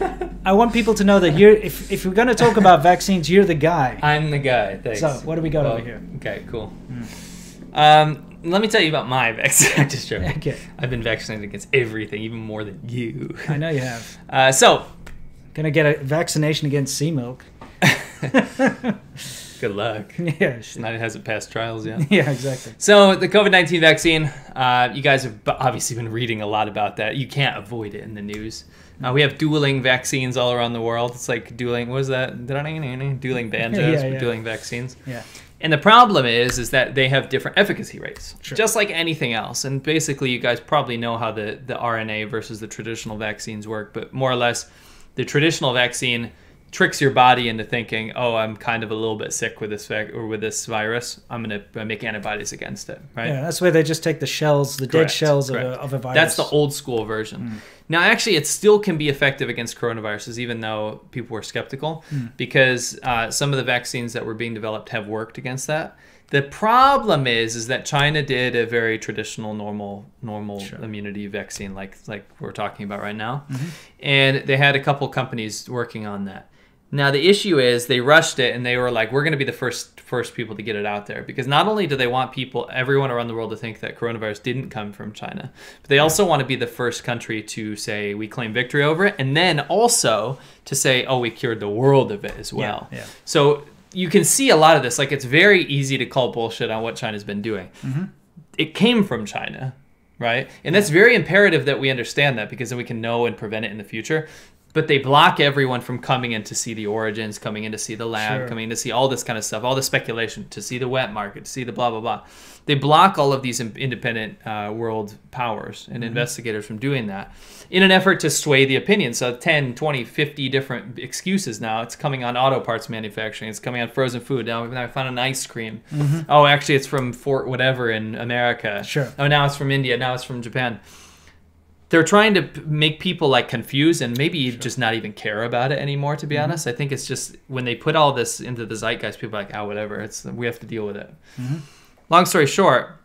I want people to know that you're, if, if we're going to talk about vaccines, you're the guy. I'm the guy, thanks. So what do we got oh, over here? Okay, cool. Mm. Um, let me tell you about my vaccine. I'm just joking. Okay. I've been vaccinated against everything, even more than you. I know you have. Uh, so... Gonna get a vaccination against sea milk. Good luck. Yeah, it's not, it hasn't passed trials yet. Yeah, exactly. So the COVID nineteen vaccine, uh, you guys have obviously been reading a lot about that. You can't avoid it in the news. Uh, we have dueling vaccines all around the world. It's like dueling, what was that? Dueling banjos, yeah, yeah. dueling vaccines. Yeah. And the problem is, is that they have different efficacy rates, sure. just like anything else. And basically, you guys probably know how the, the R N A versus the traditional vaccines work, but more or less, the traditional vaccine tricks your body into thinking, "Oh, I'm kind of a little bit sick with this vac or with this virus. I'm going to make antibodies against it." Right? Yeah, that's where they just take the shells, the correct, dead shells of a, of a virus. That's the old school version. Mm. Now, actually, it still can be effective against coronaviruses, even though people were skeptical, mm. because uh, some of the vaccines that were being developed have worked against that. The problem is, is that China did a very traditional, normal, normal sure. immunity vaccine, like like we're talking about right now, mm-hmm. and they had a couple companies working on that. Now, the issue is they rushed it and they were like, we're going to be the first first people to get it out there, because not only do they want people, everyone around the world to think that coronavirus didn't come from China, but they also want to be the first country to say we claim victory over it, and then also to say, oh, we cured the world of it as well. Yeah, yeah. So you can see a lot of this. Like, it's very easy to call bullshit on what China's been doing. Mm-hmm. It came from China, right? And that's very imperative that we understand that, because then we can know and prevent it in the future. But they block everyone from coming in to see the origins, coming in to see the lab, sure. coming in to see all this kind of stuff, all the speculation, to see the wet market, to see the blah, blah, blah. They block all of these independent uh, world powers and mm-hmm. investigators from doing that in an effort to sway the opinion. So ten, twenty, fifty different excuses now. It's coming on auto parts manufacturing. It's coming on frozen food. Now I found an ice cream. Mm-hmm. Oh, actually, it's from Fort whatever in America. Sure. Oh, now it's from India. Now it's from Japan. They're trying to make people like confused and maybe sure. just not even care about it anymore, to be mm-hmm. honest. I think it's just when they put all this into the zeitgeist, people are like, oh, whatever, it's, we have to deal with it. Mm-hmm. Long story short,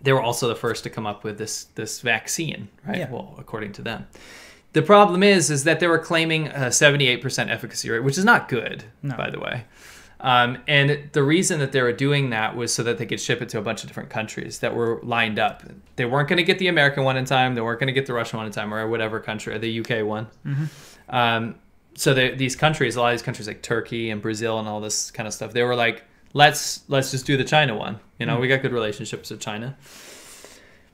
they were also the first to come up with this this vaccine, right? Yeah. Well, according to them. The problem is, is that they were claiming a seventy-eight percent efficacy rate, which is not good, no. by the way. Um, and the reason that they were doing that was so that they could ship it to a bunch of different countries that were lined up. They weren't going to get the American one in time. They weren't going to get the Russian one in time, or whatever country, or the U K one. Mm-hmm. Um, so they, these countries, a lot of these countries like Turkey and Brazil and all this kind of stuff, they were like, let's let's just do the China one. You know, mm-hmm. we got good relationships with China.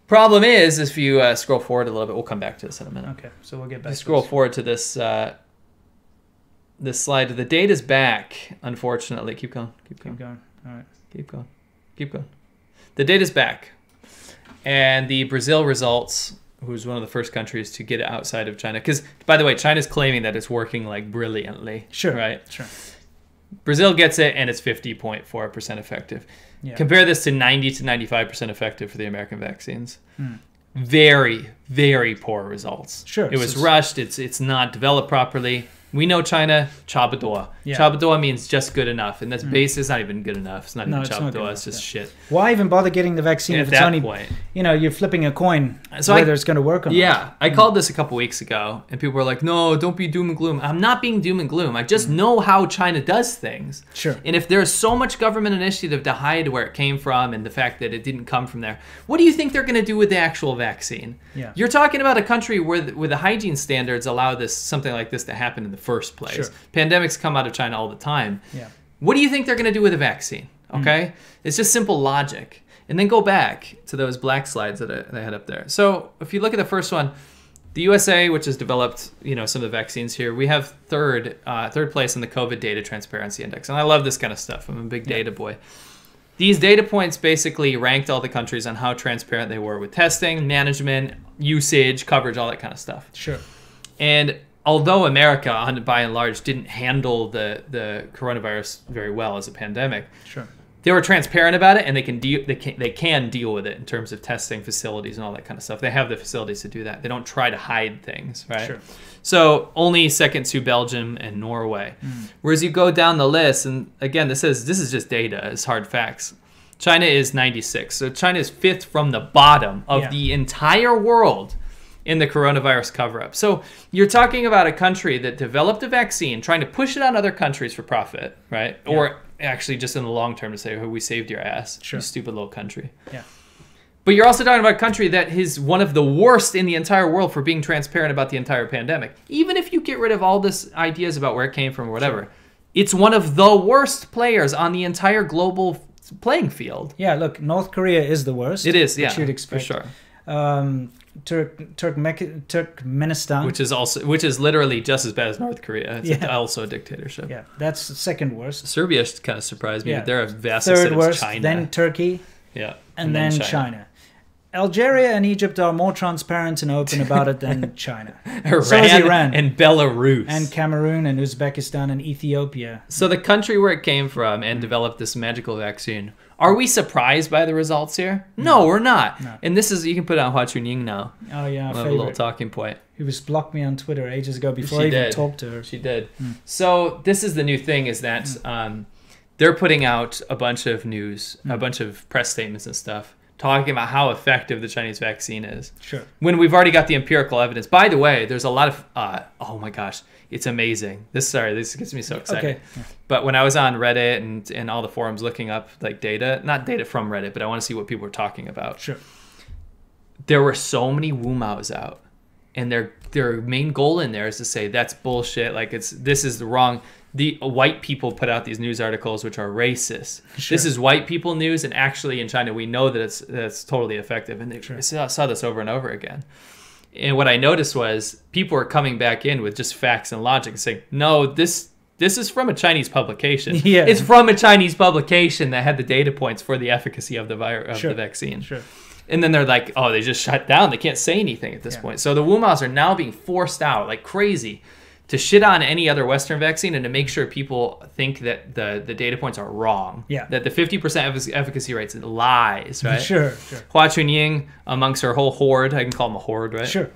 Problem is, if you uh, scroll forward a little bit, we'll come back to this in a minute. Okay, so we'll get back. If you scroll forward to this. Uh, This slide, the date is back, unfortunately. Keep going, keep going. Keep going, all right. Keep going, keep going. The date is back. And the Brazil results, who's one of the first countries to get outside of China, because, by the way, China's claiming that it's working like brilliantly. Sure, right? Sure. Brazil gets it, and it's fifty point four percent effective. Yeah. Compare this to ninety to ninety-five percent effective for the American vaccines. Hmm. Very, very poor results. Sure. It was so, rushed, it's, it's not developed properly. We know China, Chabadoa. Yeah. Chabadoa means just good enough, and that's mm. base is not even good enough. It's not no, even Chabadoa, it's, it's just yeah. shit. Why even bother getting the vaccine and if it's only, point. you know, you're flipping a coin so whether I, it's going to work or yeah, not. Yeah, I mm. called this a couple weeks ago, and people were like, no, don't be doom and gloom. I'm not being doom and gloom. I just mm. know how China does things. Sure. And if there's so much government initiative to hide where it came from and the fact that it didn't come from there, what do you think they're going to do with the actual vaccine? Yeah. You're talking about a country where, where the hygiene standards allow this something like this to happen in the first place. Sure. Pandemics come out of China all the time. Yeah. What do you think they're going to do with a vaccine? Okay. Mm. It's just simple logic. And then go back to those black slides that I, that I had up there. So if you look at the first one, the U S A, which has developed, you know, some of the vaccines here, we have third, uh, third place in the COVID data transparency index. And I love this kind of stuff. I'm a big yeah. data boy. These data points basically ranked all the countries on how transparent they were with testing, management, usage, coverage, all that kind of stuff. Sure. And although America, by and large, didn't handle the, the coronavirus very well as a pandemic, sure. they were transparent about it, and they can, de they, can, they can deal with it in terms of testing facilities and all that kind of stuff. They have the facilities to do that. They don't try to hide things, right? Sure. So only second to Belgium and Norway. Mm. Whereas you go down the list, and again, this is, this is just data. It's hard facts. China is ninety-six. So China is fifth from the bottom of yeah. the entire world in the coronavirus cover-up. So you're talking about a country that developed a vaccine, trying to push it on other countries for profit, right? Yeah. Or actually just in the long term to say, oh, we saved your ass, sure. you stupid little country. Yeah. But you're also talking about a country that is one of the worst in the entire world for being transparent about the entire pandemic. Even if you get rid of all this ideas about where it came from or whatever, sure. it's one of the worst players on the entire global playing field. Yeah, look, North Korea is the worst. It is, yeah, you'd expect. For sure. Um, Turk, Turk, Turkmenistan, which is also which is literally just as bad as North Korea. It's yeah. also a dictatorship. Yeah, that's the second worst. Serbia kind of surprised me. Yeah. But they're a vast third worst. China. Then Turkey. Yeah, and, and then, then China. China. Algeria and Egypt are more transparent and open about it than China. Iran, so is Iran and Belarus and Cameroon and Uzbekistan and Ethiopia. So the country where it came from and mm. developed this magical vaccine. Are we surprised by the results here? No, no we're not. No. And this is, you can put on Hua Chunying now. Oh, yeah. We'll have a little talking point. Who was blocked me on Twitter ages ago before she I even did. talked to her. She did. Mm. So this is the new thing is that mm. um, they're putting out a bunch of news, mm. a bunch of press statements and stuff talking about how effective the Chinese vaccine is. Sure. When we've already got the empirical evidence. By the way, there's a lot of, uh, oh my gosh, it's amazing. This, sorry, this gets me so excited. Okay. Yeah. But when I was on Reddit and, and all the forums looking up like data, not data from Reddit, but I want to see what people were talking about. Sure. There were so many Wu Maos out, and their their main goal in there is to say, that's bullshit, like it's this is the wrong. The white people put out these news articles which are racist. Sure. This is white people news, and actually in China we know that it's that's totally effective, and they sure. saw, saw this over and over again. And what I noticed was people were coming back in with just facts and logic and saying, no, this this is from a Chinese publication. Yeah. It's from a Chinese publication that had the data points for the efficacy of the virus, of sure. the vaccine. Sure. And then they're like, oh, they just shut down. They can't say anything at this yeah. point. So the Wu Maos are now being forced out like crazy to shit on any other Western vaccine and to make sure people think that the, the data points are wrong. Yeah. That the fifty percent efficacy rate's lies, right? Sure, sure. Hua Chunying, amongst her whole horde, I can call them a horde, right? Sure.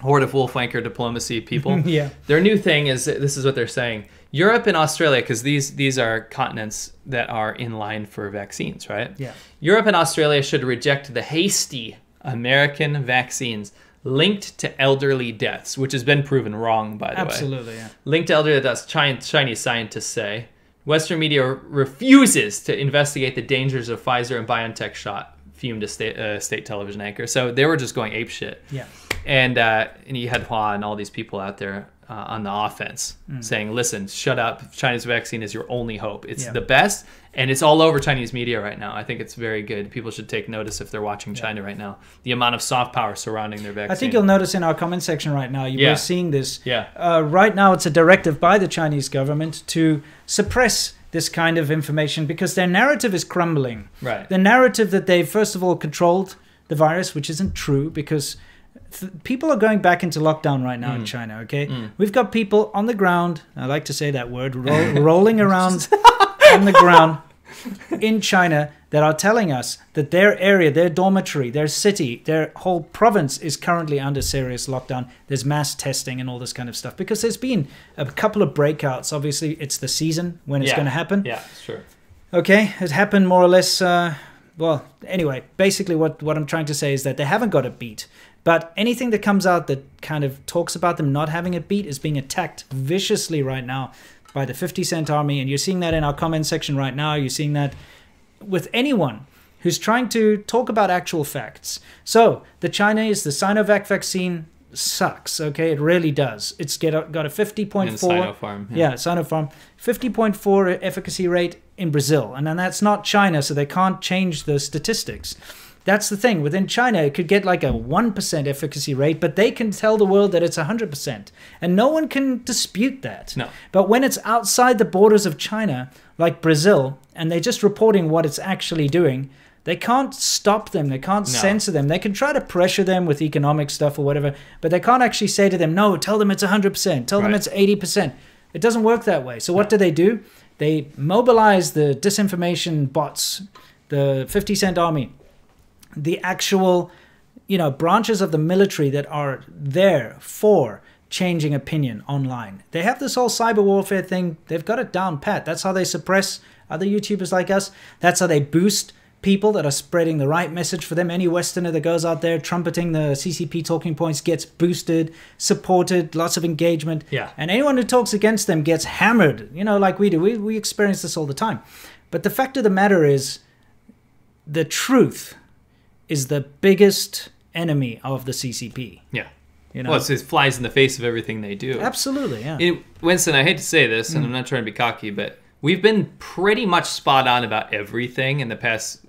Horde of wolf-flanker diplomacy people. yeah. Their new thing is, this is what they're saying, Europe and Australia, because these these are continents that are in line for vaccines, right? Yeah. Europe and Australia should reject the hasty American vaccines linked to elderly deaths, which has been proven wrong, by the Absolutely, way. Absolutely, yeah. Linked to elderly deaths, Chinese scientists say. Western media refuses to investigate the dangers of Pfizer and BioNTech shot, fumed a state, uh, state television anchor. So they were just going apeshit. Yeah. And, uh, and you had Hua and all these people out there Uh, on the offense, mm. saying, listen, shut up. China's vaccine is your only hope. It's yeah. the best, and it's all over Chinese media right now. I think it's very good. People should take notice if they're watching yeah. China right now. The amount of soft power surrounding their vaccine. I think you'll notice in our comment section right now, you're yeah. seeing this. Yeah. Uh, right now, it's a directive by the Chinese government to suppress this kind of information because their narrative is crumbling. Right. The narrative that they, first of all, controlled the virus, which isn't true because people are going back into lockdown right now mm. in China, okay? Mm. We've got people on the ground, I like to say that word, ro rolling around on the ground in China that are telling us that their area, their dormitory, their city, their whole province is currently under serious lockdown. There's mass testing and all this kind of stuff because there's been a couple of breakouts. Obviously, it's the season when it's yeah. going to happen. Yeah, sure. Okay, it happened more or less, uh, well, anyway, basically what, what I'm trying to say is that they haven't got a beat. But anything that comes out that kind of talks about them not having a beat is being attacked viciously right now by the fifty cent army. And you're seeing that in our comment section right now. You're seeing that with anyone who's trying to talk about actual facts. So the Chinese, the Sinovac vaccine sucks, okay? It really does. It's get a, got a fifty point four. Sinopharm. Yeah, yeah Sinopharm. fifty point four efficacy rate in Brazil. And then that's not China, so they can't change the statistics. That's the thing. Within China, it could get like a one percent efficacy rate, but they can tell the world that it's one hundred percent. And no one can dispute that. No. But when it's outside the borders of China, like Brazil, and they're just reporting what it's actually doing, they can't stop them. They can't no. censor them. They can try to pressure them with economic stuff or whatever, but they can't actually say to them, no, tell them it's one hundred percent. Tell right. them it's eighty percent. It doesn't work that way. So what no. do they do? They mobilize the disinformation bots, the fifty cent army, the actual, you know, branches of the military that are there for changing opinion online. They have this whole cyber warfare thing. They've got it down pat. That's how they suppress other YouTubers like us. That's how they boost people that are spreading the right message for them. Any Westerner that goes out there trumpeting the C C P talking points gets boosted, supported, lots of engagement. Yeah. And anyone who talks against them gets hammered, you know, like we do. We, we experience this all the time. But the fact of the matter is the truth is the biggest enemy of the C C P. Yeah. You know? Well, it's, it flies in the face of everything they do. Absolutely, yeah. It, Winston, I hate to say this, and mm. I'm not trying to be cocky, but we've been pretty much spot on about everything in the past,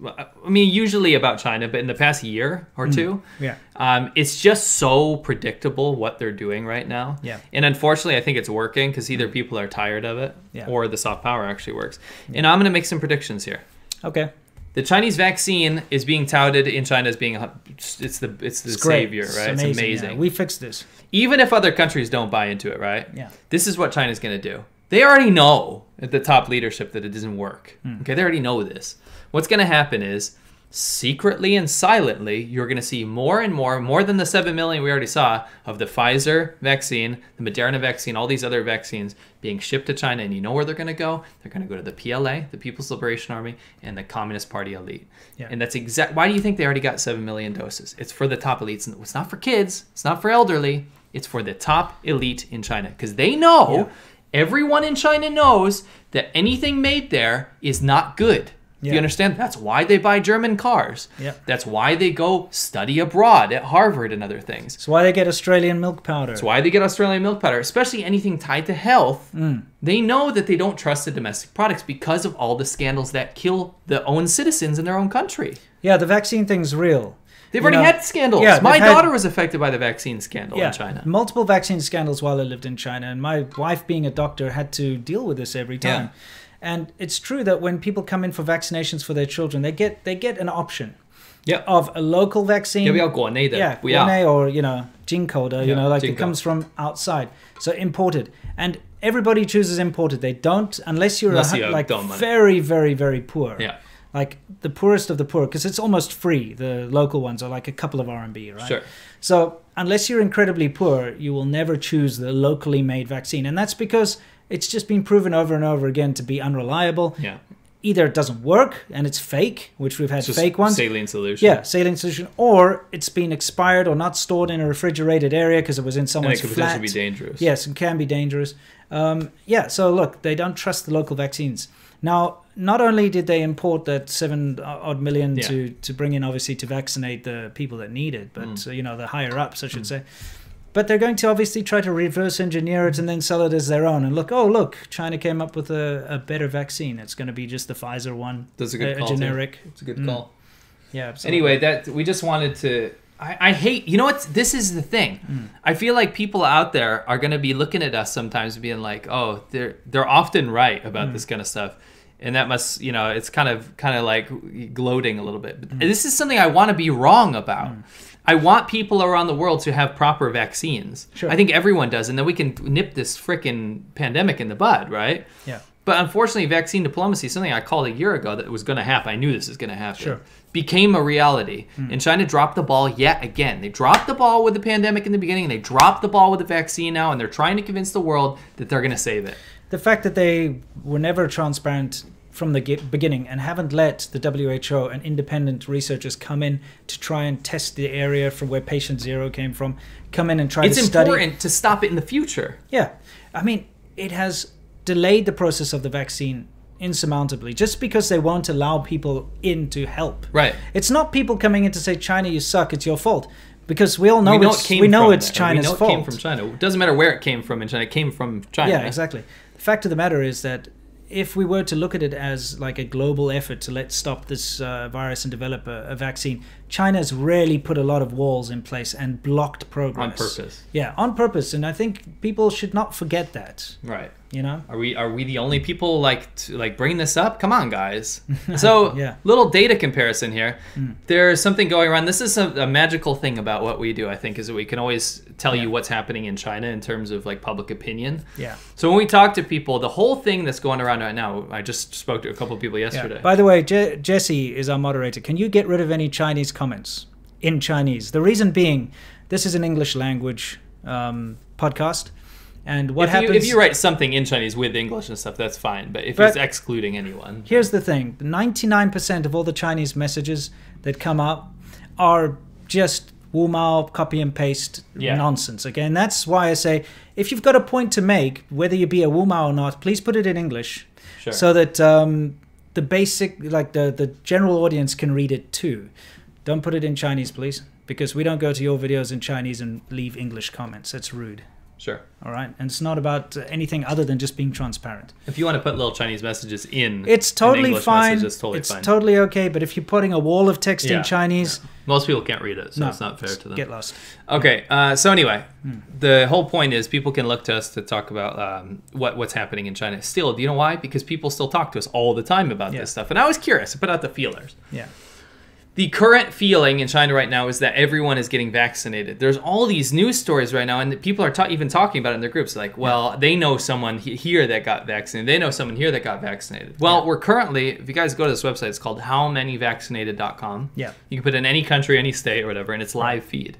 I mean, usually about China, but in the past year or mm. two. Yeah. Um, it's just so predictable what they're doing right now. Yeah. And unfortunately, I think it's working because either people are tired of it yeah. or the soft power actually works. Yeah. And I'm going to make some predictions here. Okay. The Chinese vaccine is being touted in China as being, it's the it's the it's savior, right? It's amazing. It's amazing. Yeah. We fixed this. Even if other countries don't buy into it, right? Yeah. This is what China's going to do. They already know at the top leadership that it doesn't work. Mm. Okay, they already know this. What's going to happen is secretly and silently, you're going to see more and more, more than the seven million we already saw, of the Pfizer vaccine, the Moderna vaccine, all these other vaccines being shipped to China. And you know where they're going to go? They're going to go to the P L A, the People's Liberation Army, and the Communist Party elite. Yeah. And that's exact. Why do you think they already got seven million doses? It's for the top elites. It's not for kids. It's not for elderly. It's for the top elite in China, because they know, yeah. everyone in China knows that anything made there is not good. Do yeah. you understand? That's why they buy German cars. Yeah. That's why they go study abroad at Harvard and other things. That's why they get Australian milk powder. That's why they get Australian milk powder, especially anything tied to health. Mm. They know that they don't trust the domestic products because of all the scandals that kill their own citizens in their own country. Yeah, the vaccine thing's real. They've you already know, had scandals. Yeah, my daughter had, was affected by the vaccine scandal yeah, in China. Multiple vaccine scandals while I lived in China. And my wife, being a doctor, had to deal with this every time. Yeah. And it's true that when people come in for vaccinations for their children, they get they get an option yeah. of a local vaccine. Yeah, we are Guanay, yeah, Guanay or, you know, Jinkoda, you yeah, know, like Jinko. It comes from outside. So imported. And everybody chooses imported. They don't, unless you're, unless a, you're like very, very, very poor. Yeah. Like the poorest of the poor, because it's almost free. The local ones are like a couple of R M B, right? Sure. So unless you're incredibly poor, you will never choose the locally made vaccine. And that's because it's just been proven over and over again to be unreliable. Yeah. Either it doesn't work and it's fake, which we've had fake ones. Saline solution. Yeah, saline solution. Or it's been expired or not stored in a refrigerated area because it was in someone's flat. And it could potentially be dangerous. Yes, it can be dangerous. Um, yeah, so look, they don't trust the local vaccines. Now, not only did they import that seven odd million yeah. to, to bring in, obviously, to vaccinate the people that need it, but, mm. you know, the higher ups, I should mm. say. But they're going to obviously try to reverse engineer it and then sell it as their own. And look, oh, look, China came up with a, a better vaccine. It's going to be just the Pfizer one. That's a good a, call. A generic. Too. It's a good mm. call. Yeah, absolutely. Anyway, that we just wanted to... I, I hate... You know what? This is the thing. Mm. I feel like people out there are going to be looking at us sometimes being like, oh, they're, they're often right about mm. this kind of stuff. And that must, you know, it's kind of kind of like gloating a little bit. But mm. this is something I want to be wrong about. Mm. I want people around the world to have proper vaccines. Sure. I think everyone does, and then we can nip this frickin' pandemic in the bud, right? Yeah. But unfortunately, vaccine diplomacy, something I called a year ago that was going to happen. I knew this was going to happen. Sure. Became a reality. Mm. And China dropped the ball yet again. They dropped the ball with the pandemic in the beginning, and they dropped the ball with the vaccine now, and they're trying to convince the world that they're going to save it. The fact that they were never transparent from the beginning and haven't let the W H O and independent researchers come in to try and test the area from where patient zero came from, come in and try to study. It's important to stop it in the future. Yeah. I mean, it has delayed the process of the vaccine insurmountably just because they won't allow people in to help. Right. It's not people coming in to say, China, you suck, it's your fault. Because we all know we know it's, it we know it's China's fault. We know it came from China. It doesn't matter where it came from in China. It came from China. Yeah, exactly. The fact of the matter is that if we were to look at it as like a global effort to let's stop this uh, virus and develop a, a vaccine, China's really put a lot of walls in place and blocked progress. On purpose. Yeah, on purpose. And I think people should not forget that. Right. You know? Are we are we the only people like to, like bringing this up? Come on, guys. So yeah. little data comparison here. Mm. There's something going around. This is a, a magical thing about what we do, I think, is that we can always tell yeah. you what's happening in China in terms of like public opinion. Yeah. So when we talk to people, the whole thing that's going around right now, I just spoke to a couple of people yesterday. Yeah. By the way, Je Jesse is our moderator. Can you get rid of any Chinese comments in Chinese? The reason being, this is an English language um, podcast. And what if happens you, if you write something in Chinese with English and stuff, that's fine. But if but it's excluding anyone, here's the thing: ninety-nine percent of all the Chinese messages that come up are just Wu Mao copy and paste yeah. nonsense. Okay, and that's why I say if you've got a point to make, whether you be a Wu Mao or not, please put it in English, sure. so that um, the basic, like the the general audience, can read it too. Don't put it in Chinese, please, because we don't go to your videos in Chinese and leave English comments. That's rude. Sure. All right. And it's not about anything other than just being transparent. If you want to put little Chinese messages in, it's totally English fine. Message, it's totally it's fine. totally okay. But if you're putting a wall of text yeah, in Chinese, yeah. most people can't read it, so no, it's not fair to them. Get lost. Okay. Uh, so anyway, hmm. the whole point is people can look to us to talk about um, what what's happening in China. Still, do you know why? Because people still talk to us all the time about yeah. this stuff, and I was curious to put out the feelers. Yeah. The current feeling in China right now is that everyone is getting vaccinated. There's all these news stories right now, and people are ta even talking about it in their groups. Like, well, yeah. they know someone he here that got vaccinated. They know someone here that got vaccinated. Well, yeah. we're currently, if you guys go to this website, it's called how many vaccinated dot com. Yeah. You can put in any country, any state, or whatever, and it's live feed.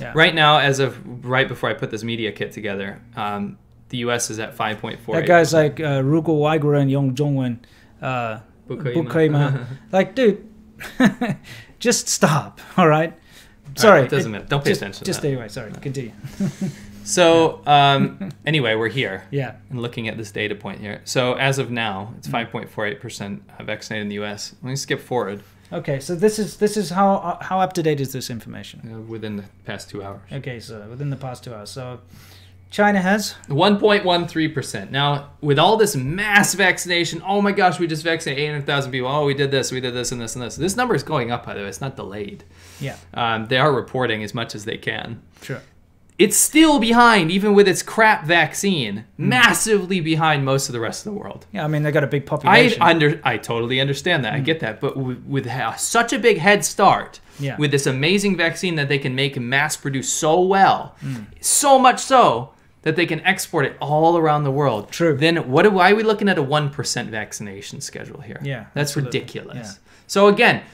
Yeah. Right now, as of right before I put this media kit together, um, the U S is at five point four. That guy's like, uh, 如果外国人用中文, uh, 不可以吗? Like, dude. Just stop, all right? Sorry. All right, it doesn't matter. Don't pay just, attention to just that. Just anyway, sorry, no. continue. So um, anyway, we're here. Yeah. And looking at this data point here. So as of now, it's five point four eight percent vaccinated in the U S. Let me skip forward. Okay, so this is this is how how up to date is this information? Uh, within the past two hours. Okay, so within the past two hours. So China has one point one three percent. Now, with all this mass vaccination, oh my gosh, we just vaccinated eight hundred thousand people. Oh, we did this, we did this, and this, and this. This number is going up, by the way. It's not delayed. Yeah. Um, they are reporting as much as they can. Sure. It's still behind, even with its crap vaccine, massively behind most of the rest of the world. Yeah, I mean, they got a big population. I, under, I totally understand that. Mm. I get that. But with, with such a big head start, yeah. with this amazing vaccine that they can make and mass produce so well, mm. so much so, that they can export it all around the world. True. Then what? Why are we looking at a one percent vaccination schedule here? Yeah, that's absolutely ridiculous. Yeah. So again,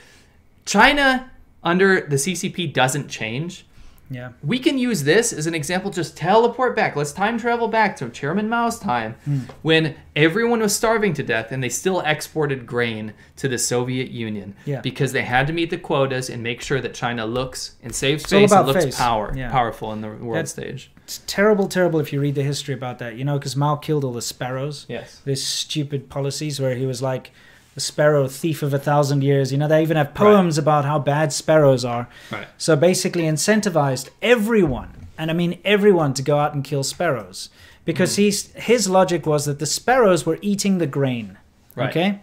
China under the C C P doesn't change. Yeah. We can use this as an example. Just teleport back. Let's time travel back to Chairman Mao's time mm. when everyone was starving to death and they still exported grain to the Soviet Union yeah. because they had to meet the quotas and make sure that China looks and saves face and looks face. power, yeah. powerful in the world That's, stage. It's terrible, terrible if you read the history about that, you know, because Mao killed all the sparrows. Yes. These stupid policies where he was like, a sparrow, thief of a thousand years. You know, they even have poems right. about how bad sparrows are. Right. So basically incentivized everyone, and I mean everyone, to go out and kill sparrows. Because mm. he's, his logic was that the sparrows were eating the grain. Right. Okay?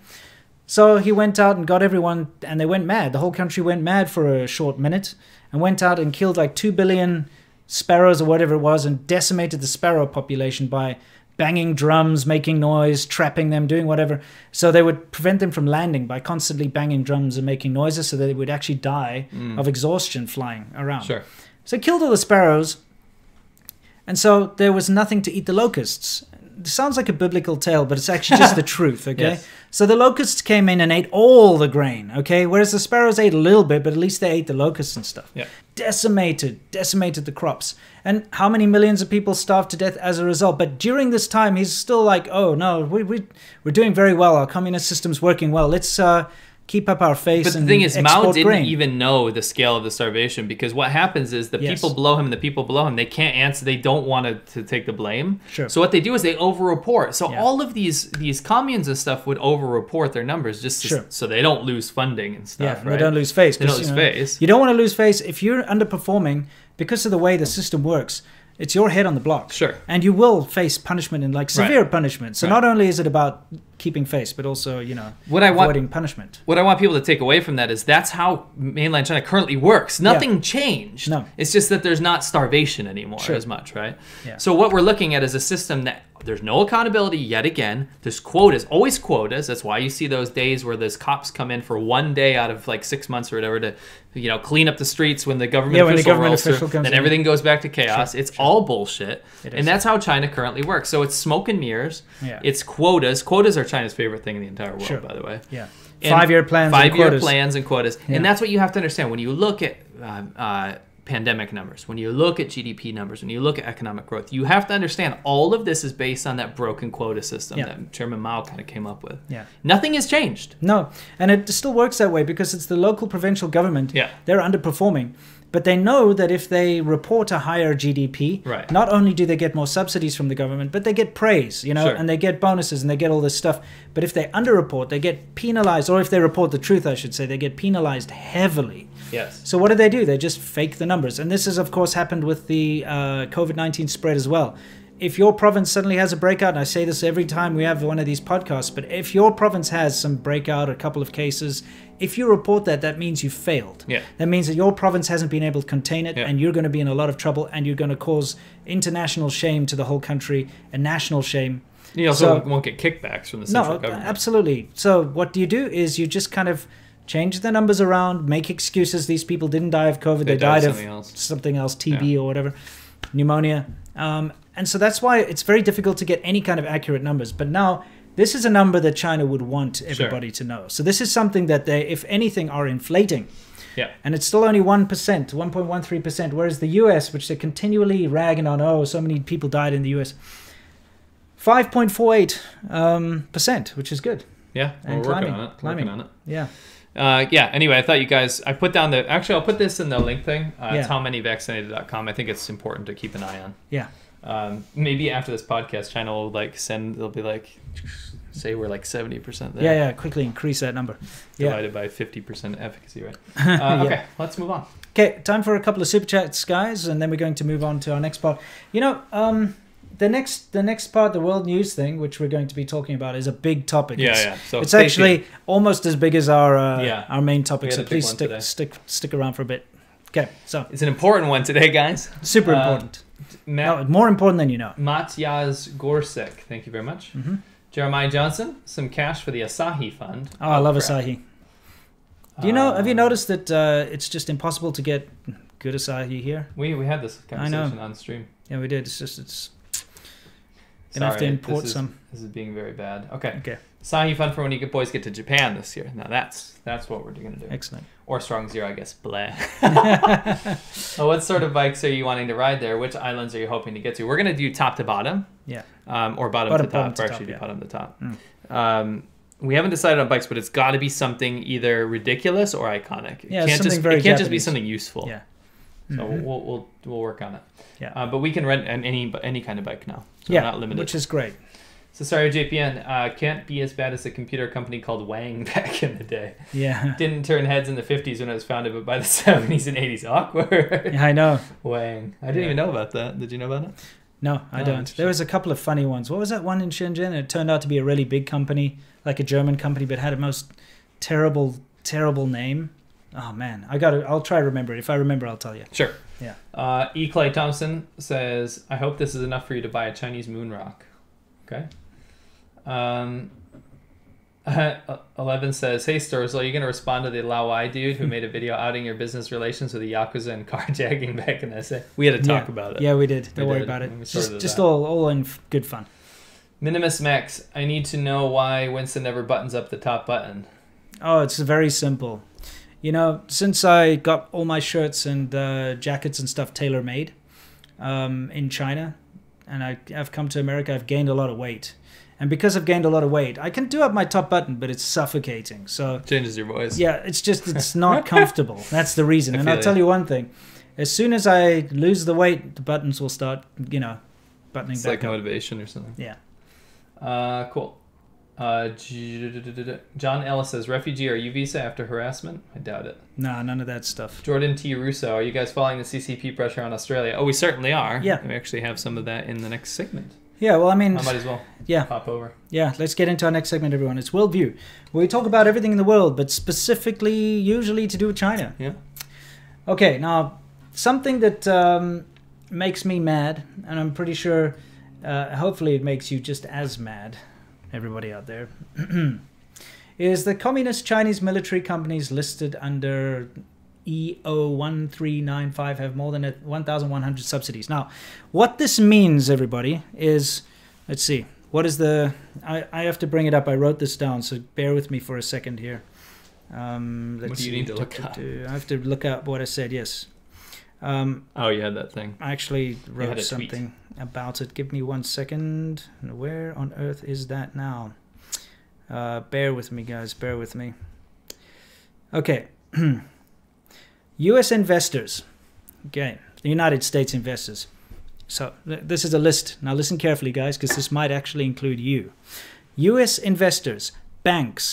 So he went out and got everyone, and they went mad. The whole country went mad for a short minute, and went out and killed like two billion sparrows or whatever it was, and decimated the sparrow population by banging drums, making noise, trapping them, doing whatever. So they would prevent them from landing by constantly banging drums and making noises so that they would actually die mm. of exhaustion flying around. Sure. So killed all the sparrows. And so there was nothing to eat the locusts. It sounds like a biblical tale, but it's actually just the truth, okay? Yes. So the locusts came in and ate all the grain, okay? Whereas the sparrows ate a little bit, but at least they ate the locusts and stuff. Yeah. Decimated, decimated the crops. And how many millions of people starved to death as a result? But during this time, he's still like, oh, no, we, we, we're doing very well. Our communist system's working well. Let's uh, keep up our face. But the and thing is, Mao didn't grain. even know the scale of the starvation, because what happens is the yes. people below him and the people below him, they can't answer. They don't want to, to take the blame. Sure. So what they do is they over-report. So yeah. all of these these communes and stuff would over-report their numbers just to, sure. so they don't lose funding and stuff. Yeah, and right? they don't lose face. They don't lose you know, face. You don't want to lose face. If you're underperforming, because of the way the system works, it's your head on the block. Sure. And you will face punishment, and like severe right. punishment. So right. not only is it about keeping face, but also, you know, what I avoiding want, punishment. What I want people to take away from that is that's how mainland China currently works. Nothing yeah. changed. No. It's just that there's not starvation anymore sure. as much, right? Yeah. So what we're looking at is a system that there's no accountability yet again. There's quotas, always quotas. That's why you see those days where those cops come in for one day out of like six months or whatever to, you know, clean up the streets when the government yeah, official, when the government rolls official through, comes Then in. everything goes back to chaos. Sure. It's sure. all bullshit. It and is. that's how China currently works. So it's smoke and mirrors. Yeah. It's quotas. Quotas are China's favorite thing in the entire world, sure. by the way. Yeah, five-year plans, five-year plans and quotas, yeah. and that's what you have to understand when you look at uh, uh, pandemic numbers, when you look at G D P numbers, when you look at economic growth. You have to understand all of this is based on that broken quota system yeah. that Chairman Mao kind of came up with. Yeah, nothing has changed. No, and it still works that way because it's the local provincial government. Yeah, they're underperforming. But they know that if they report a higher G D P, right. not only do they get more subsidies from the government, but they get praise, you know, sure. and they get bonuses and they get all this stuff. But if they underreport, they get penalized, or if they report the truth, I should say, they get penalized heavily. Yes. So what do they do? They just fake the numbers. And this has, of course, happened with the uh, COVID nineteen spread as well. If your province suddenly has a breakout, and I say this every time we have one of these podcasts, but if your province has some breakout, a couple of cases, if you report that, that means you failed. Yeah. That means that your province hasn't been able to contain it, yeah. and you're going to be in a lot of trouble, and you're going to cause international shame to the whole country and national shame. You also so, won't get kickbacks from the central no, government. Absolutely. So what do you do is you just kind of change the numbers around, make excuses. These people didn't die of COVID. They, they died, died of something else, something else T B yeah. or whatever, pneumonia. Um, and so that's why it's very difficult to get any kind of accurate numbers. But now this is a number that China would want everybody sure. to know. So this is something that they, if anything, are inflating. Yeah. And it's still only one percent, one point one three percent, whereas the U S, which they're continually ragging on, oh, so many people died in the U S, five point four eight percent, um, percent, which is good. Yeah, we're and working climbing, on it. Climbing working on it. Yeah. Uh, yeah, anyway, I thought you guys, I put down the, actually I'll put this in the link thing. Uh, yeah. It's how many vaccinated dot com. I think it's important to keep an eye on. Yeah. Um, maybe after this podcast, China will like send, they'll be like, say we're like seventy percent there. Yeah, yeah, quickly increase that number. Yeah. Divided by fifty percent efficacy, right? Uh, yeah. Okay, let's move on. Okay, time for a couple of super chats, guys, and then we're going to move on to our next part. You know, um... The next, the next part, the world news thing, which we're going to be talking about, is a big topic. Yeah, it's, yeah. So it's actually tuned. almost as big as our uh, yeah. our main topic. So please stick today. stick stick around for a bit. Okay, so it's an important one today, guys. Super important. Uh, Matt, no, more important than you know. Matyaz Gorsek, thank you very much. Mm-hmm. Jeremiah Johnson, some cash for the Asahi fund. Oh, oh I love crap. Asahi. Do you know? Um, have you noticed that uh, it's just impossible to get good Asahi here? We we had this conversation on stream. Yeah, we did. It's just it's. Sorry, have to import this is, some. This is being very bad. Okay. Okay. Asahi fund for when you boys get to Japan this year. Now that's that's what we're gonna do. Excellent. Or Strong Zero, I guess. Blah. So what sort of bikes are you wanting to ride there? Which islands are you hoping to get to? We're gonna do top to bottom. Yeah. Um, or bottom, bottom to top. Bottom to or actually, top, yeah. bottom to top. Mm. Um, we haven't decided on bikes, but it's got to be something either ridiculous or iconic. It yeah, can't something just, very It can't Japanese. just be something useful. Yeah. So mm-hmm. we'll, we'll we'll work on it. Yeah. Uh, but we can rent an, any any kind of bike now. So yeah, we're not limited. Which is great. So sorry, J P N. Uh, can't be as bad as a computer company called Wang back in the day. Yeah. Didn't turn heads in the fifties when it was founded, but by the seventies and eighties, awkward. Yeah, I know. Wang. I didn't yeah. even know about that. Did you know about it? No, I no, don't. There was a couple of funny ones. What was that one in Shenzhen? It turned out to be a really big company, like a German company, but had a most terrible, terrible name. Oh man, I got it. I'll try to remember it. If I remember, I'll tell you. Sure. Yeah. Uh, E. Clay Thompson says, "I hope this is enough for you to buy a Chinese moon rock." Okay. Um, uh, Eleven says, "Hey, Storzel, are you gonna respond to the Lawai dude who made a video outing your business relations with the yakuza and carjacking back in S A?" We had to talk yeah. about it. Yeah, we did. Don't we worry did about it. Just, it just all, all in good fun. Minimus Max, I need to know why Winston never buttons up the top button. Oh, it's very simple. You know, since I got all my shirts and uh, jackets and stuff tailor-made um, in China, and I, I've come to America, I've gained a lot of weight. And because I've gained a lot of weight, I can do up my top button, but it's suffocating. So changes your voice. Yeah, it's just, it's not comfortable. That's the reason. And I'll tell you one thing. As soon as I lose the weight, the buttons will start, you know, buttoning it's back like up. Motivation or something. Yeah. Uh, cool. Uh, John Ellis says, refugee or U visa after harassment? I doubt it. Nah, none of that stuff. Jordan T. Russo, are you guys following the C C P pressure on Australia? Oh, we certainly are. Yeah. We actually have some of that in the next segment. Yeah, well, I mean... I might as well yeah. pop over. Yeah, let's get into our next segment, everyone. It's Worldview, where we talk about everything in the world, but specifically, usually to do with China. Yeah. Okay, now, something that um, makes me mad, and I'm pretty sure, uh, hopefully it makes you just as mad... everybody out there, is the communist Chinese military companies listed under E O one three nine five have more than one thousand one hundred subsidies. Now, what this means, everybody, is, let's see, what is the, I, I have to bring it up. I wrote this down, so bear with me for a second here. Um, let's what do you need to look up? I have to look up what I said, yes. Um, oh, you had that thing. I actually wrote something tweet. about it. Give me one second. Where on earth is that now? Uh, bear with me, guys. Bear with me. Okay. U S investors. Okay. The United States investors. So th this is a list. Now listen carefully, guys, because this might actually include you. U S investors, banks,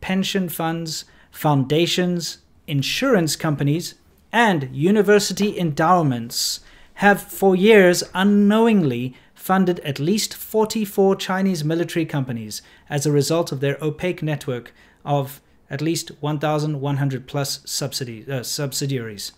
pension funds, foundations, insurance companies, and university endowments have for years unknowingly funded at least forty-four Chinese military companies as a result of their opaque network of at least one thousand one hundred plus subsidy, uh, subsidiaries.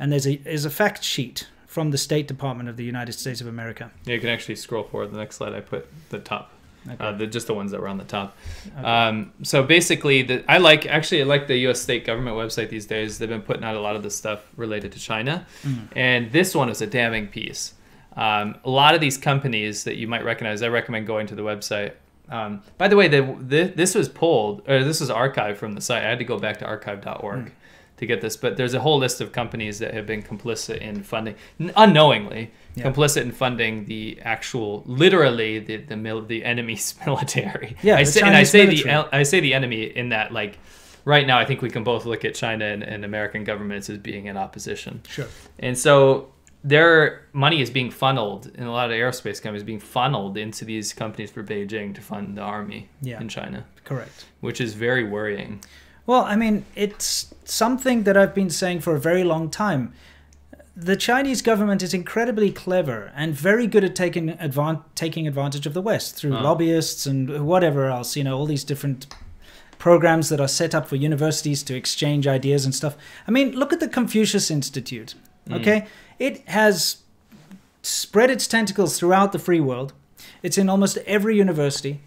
And there's a, there's a fact sheet from the State Department of the United States of America. Yeah, you can actually scroll forward. The next slide I put the top. Okay. Uh, the, just the ones that were on the top. Okay. Um, so basically, the, I like actually I like the U S state government website these days. They've been putting out a lot of the stuff related to China. Mm-hmm. And this one is a damning piece. Um, a lot of these companies that you might recognize, I recommend going to the website. Um, by the way, the, the, this was pulled, or this was archived from the site. I had to go back to archive dot org. Mm. to get this, but there's a whole list of companies that have been complicit in funding, unknowingly, yeah. complicit in funding the actual, literally the the, mil, the enemy's military. Yeah, I say, and I say military. the I say the enemy in that, like, right now I think we can both look at China and, and American governments as being in opposition. Sure. And so their money is being funneled, and a lot of aerospace companies being funneled into these companies for Beijing to fund the army yeah. in China. Correct. Which is very worrying. Well, I mean, it's something that I've been saying for a very long time. The Chinese government is incredibly clever and very good at taking advan taking advantage of the West through oh. lobbyists and whatever else, you know, all these different programs that are set up for universities to exchange ideas and stuff. I mean, look at the Confucius Institute, okay? Mm. It has spread its tentacles throughout the free world. It's in almost every university.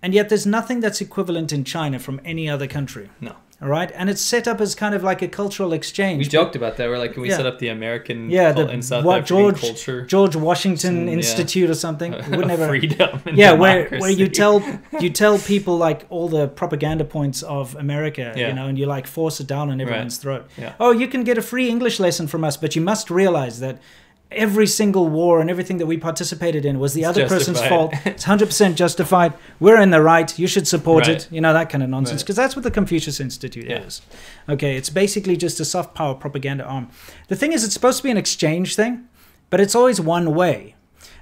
And yet there's nothing that's equivalent in China from any other country. No. All right? And it's set up as kind of like a cultural exchange. We joked about that. We're like, can we yeah. set up the American yeah, the, and South what, African George, culture? George Washington Institute yeah. or something. Uh, would never, freedom and yeah, democracy. where, where you tell you tell people like all the propaganda points of America, yeah. you know, and you like force it down on everyone's right. throat. Yeah. Oh, you can get a free English lesson from us, but you must realize that every single war and everything that we participated in was the it's other justified. person's fault. It's one hundred percent justified. We're in the right. You should support right. it. You know, that kind of nonsense. Because right. that's what the Confucius Institute yeah. is. Okay, it's basically just a soft power propaganda arm. The thing is, it's supposed to be an exchange thing, but it's always one way.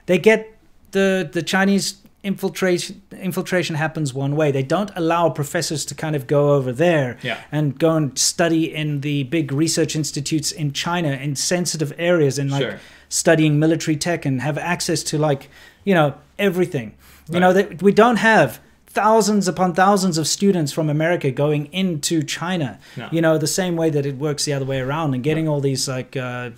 They get the, the Chinese infiltration, infiltration happens one way. They don't allow professors to kind of go over there yeah. and go and study in the big research institutes in China in sensitive areas and like... Sure. studying military tech and have access to, like, you know, everything. Right. You know, that we don't have thousands upon thousands of students from America going into China, no. you know, the same way that it works the other way around and getting no. all these, like, uh,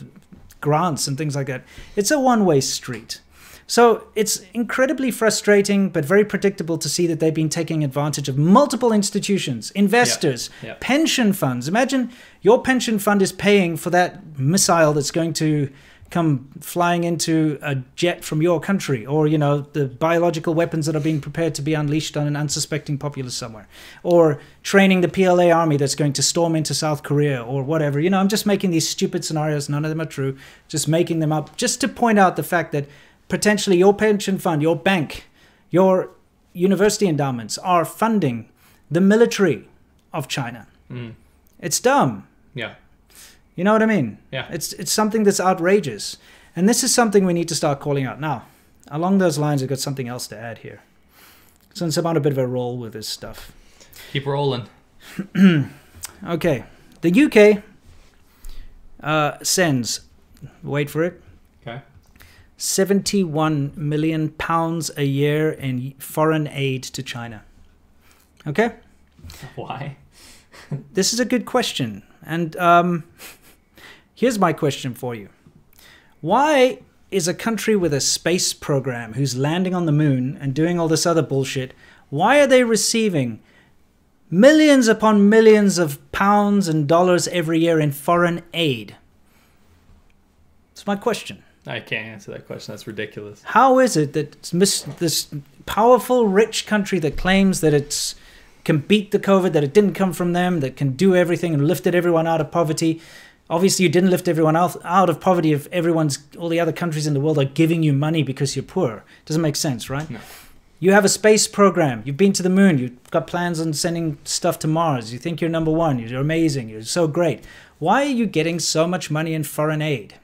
grants and things like that. It's a one-way street. So it's incredibly frustrating, but very predictable to see that they've been taking advantage of multiple institutions, investors, yeah. Yeah. pension funds. Imagine your pension fund is paying for that missile that's going to come flying into a jet from your country, or, you know, the biological weapons that are being prepared to be unleashed on an unsuspecting populace somewhere, or training the P L A army that's going to storm into South Korea or whatever. You know, I'm just making these stupid scenarios. None of them are true. Just making them up just to point out the fact that potentially your pension fund, your bank, your university endowments are funding the military of China. Mm. It's dumb. Yeah. You know what I mean? Yeah. It's it's something that's outrageous. And this is something we need to start calling out. Now, along those lines, I've got something else to add here. Since I'm on a bit of a roll with this stuff. Keep rolling. Okay. The U K uh, sends, wait for it, okay, seventy-one million pounds a year in foreign aid to China. Okay? Why? This is a good question. And um... here's my question for you. Why is a country with a space program who's landing on the moon and doing all this other bullshit, why are they receiving millions upon millions of pounds and dollars every year in foreign aid? That's my question. I can't answer that question. That's ridiculous. How is it that this powerful, rich country that claims that it's can beat the COVID, that it didn't come from them, that can do everything and lifted everyone out of poverty? Obviously, you didn't lift everyone else out of poverty if everyone's, all the other countries in the world are giving you money because you're poor. Doesn't make sense, right? No. You have a space program. You've been to the moon. You've got plans on sending stuff to Mars. You think you're number one. You're amazing. You're so great. Why are you getting so much money in foreign aid?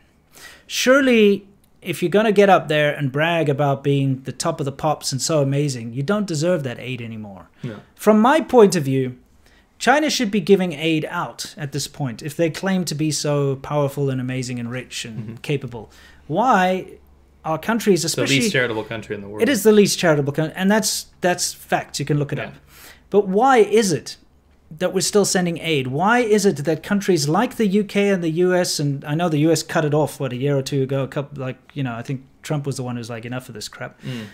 Surely, if you're going to get up there and brag about being the top of the pops and so amazing, you don't deserve that aid anymore. No. From my point of view, China should be giving aid out at this point if they claim to be so powerful and amazing and rich and mm-hmm. capable. Why are countries, especially... It's the least charitable country in the world. It is the least charitable country, and that's, that's fact. You can look it yeah. up. But why is it that we're still sending aid? Why is it that countries like the U K and the U S, and I know the U S cut it off, what, a year or two ago, a couple, like, you know, I think Trump was the one who's like, enough of this crap. Mm.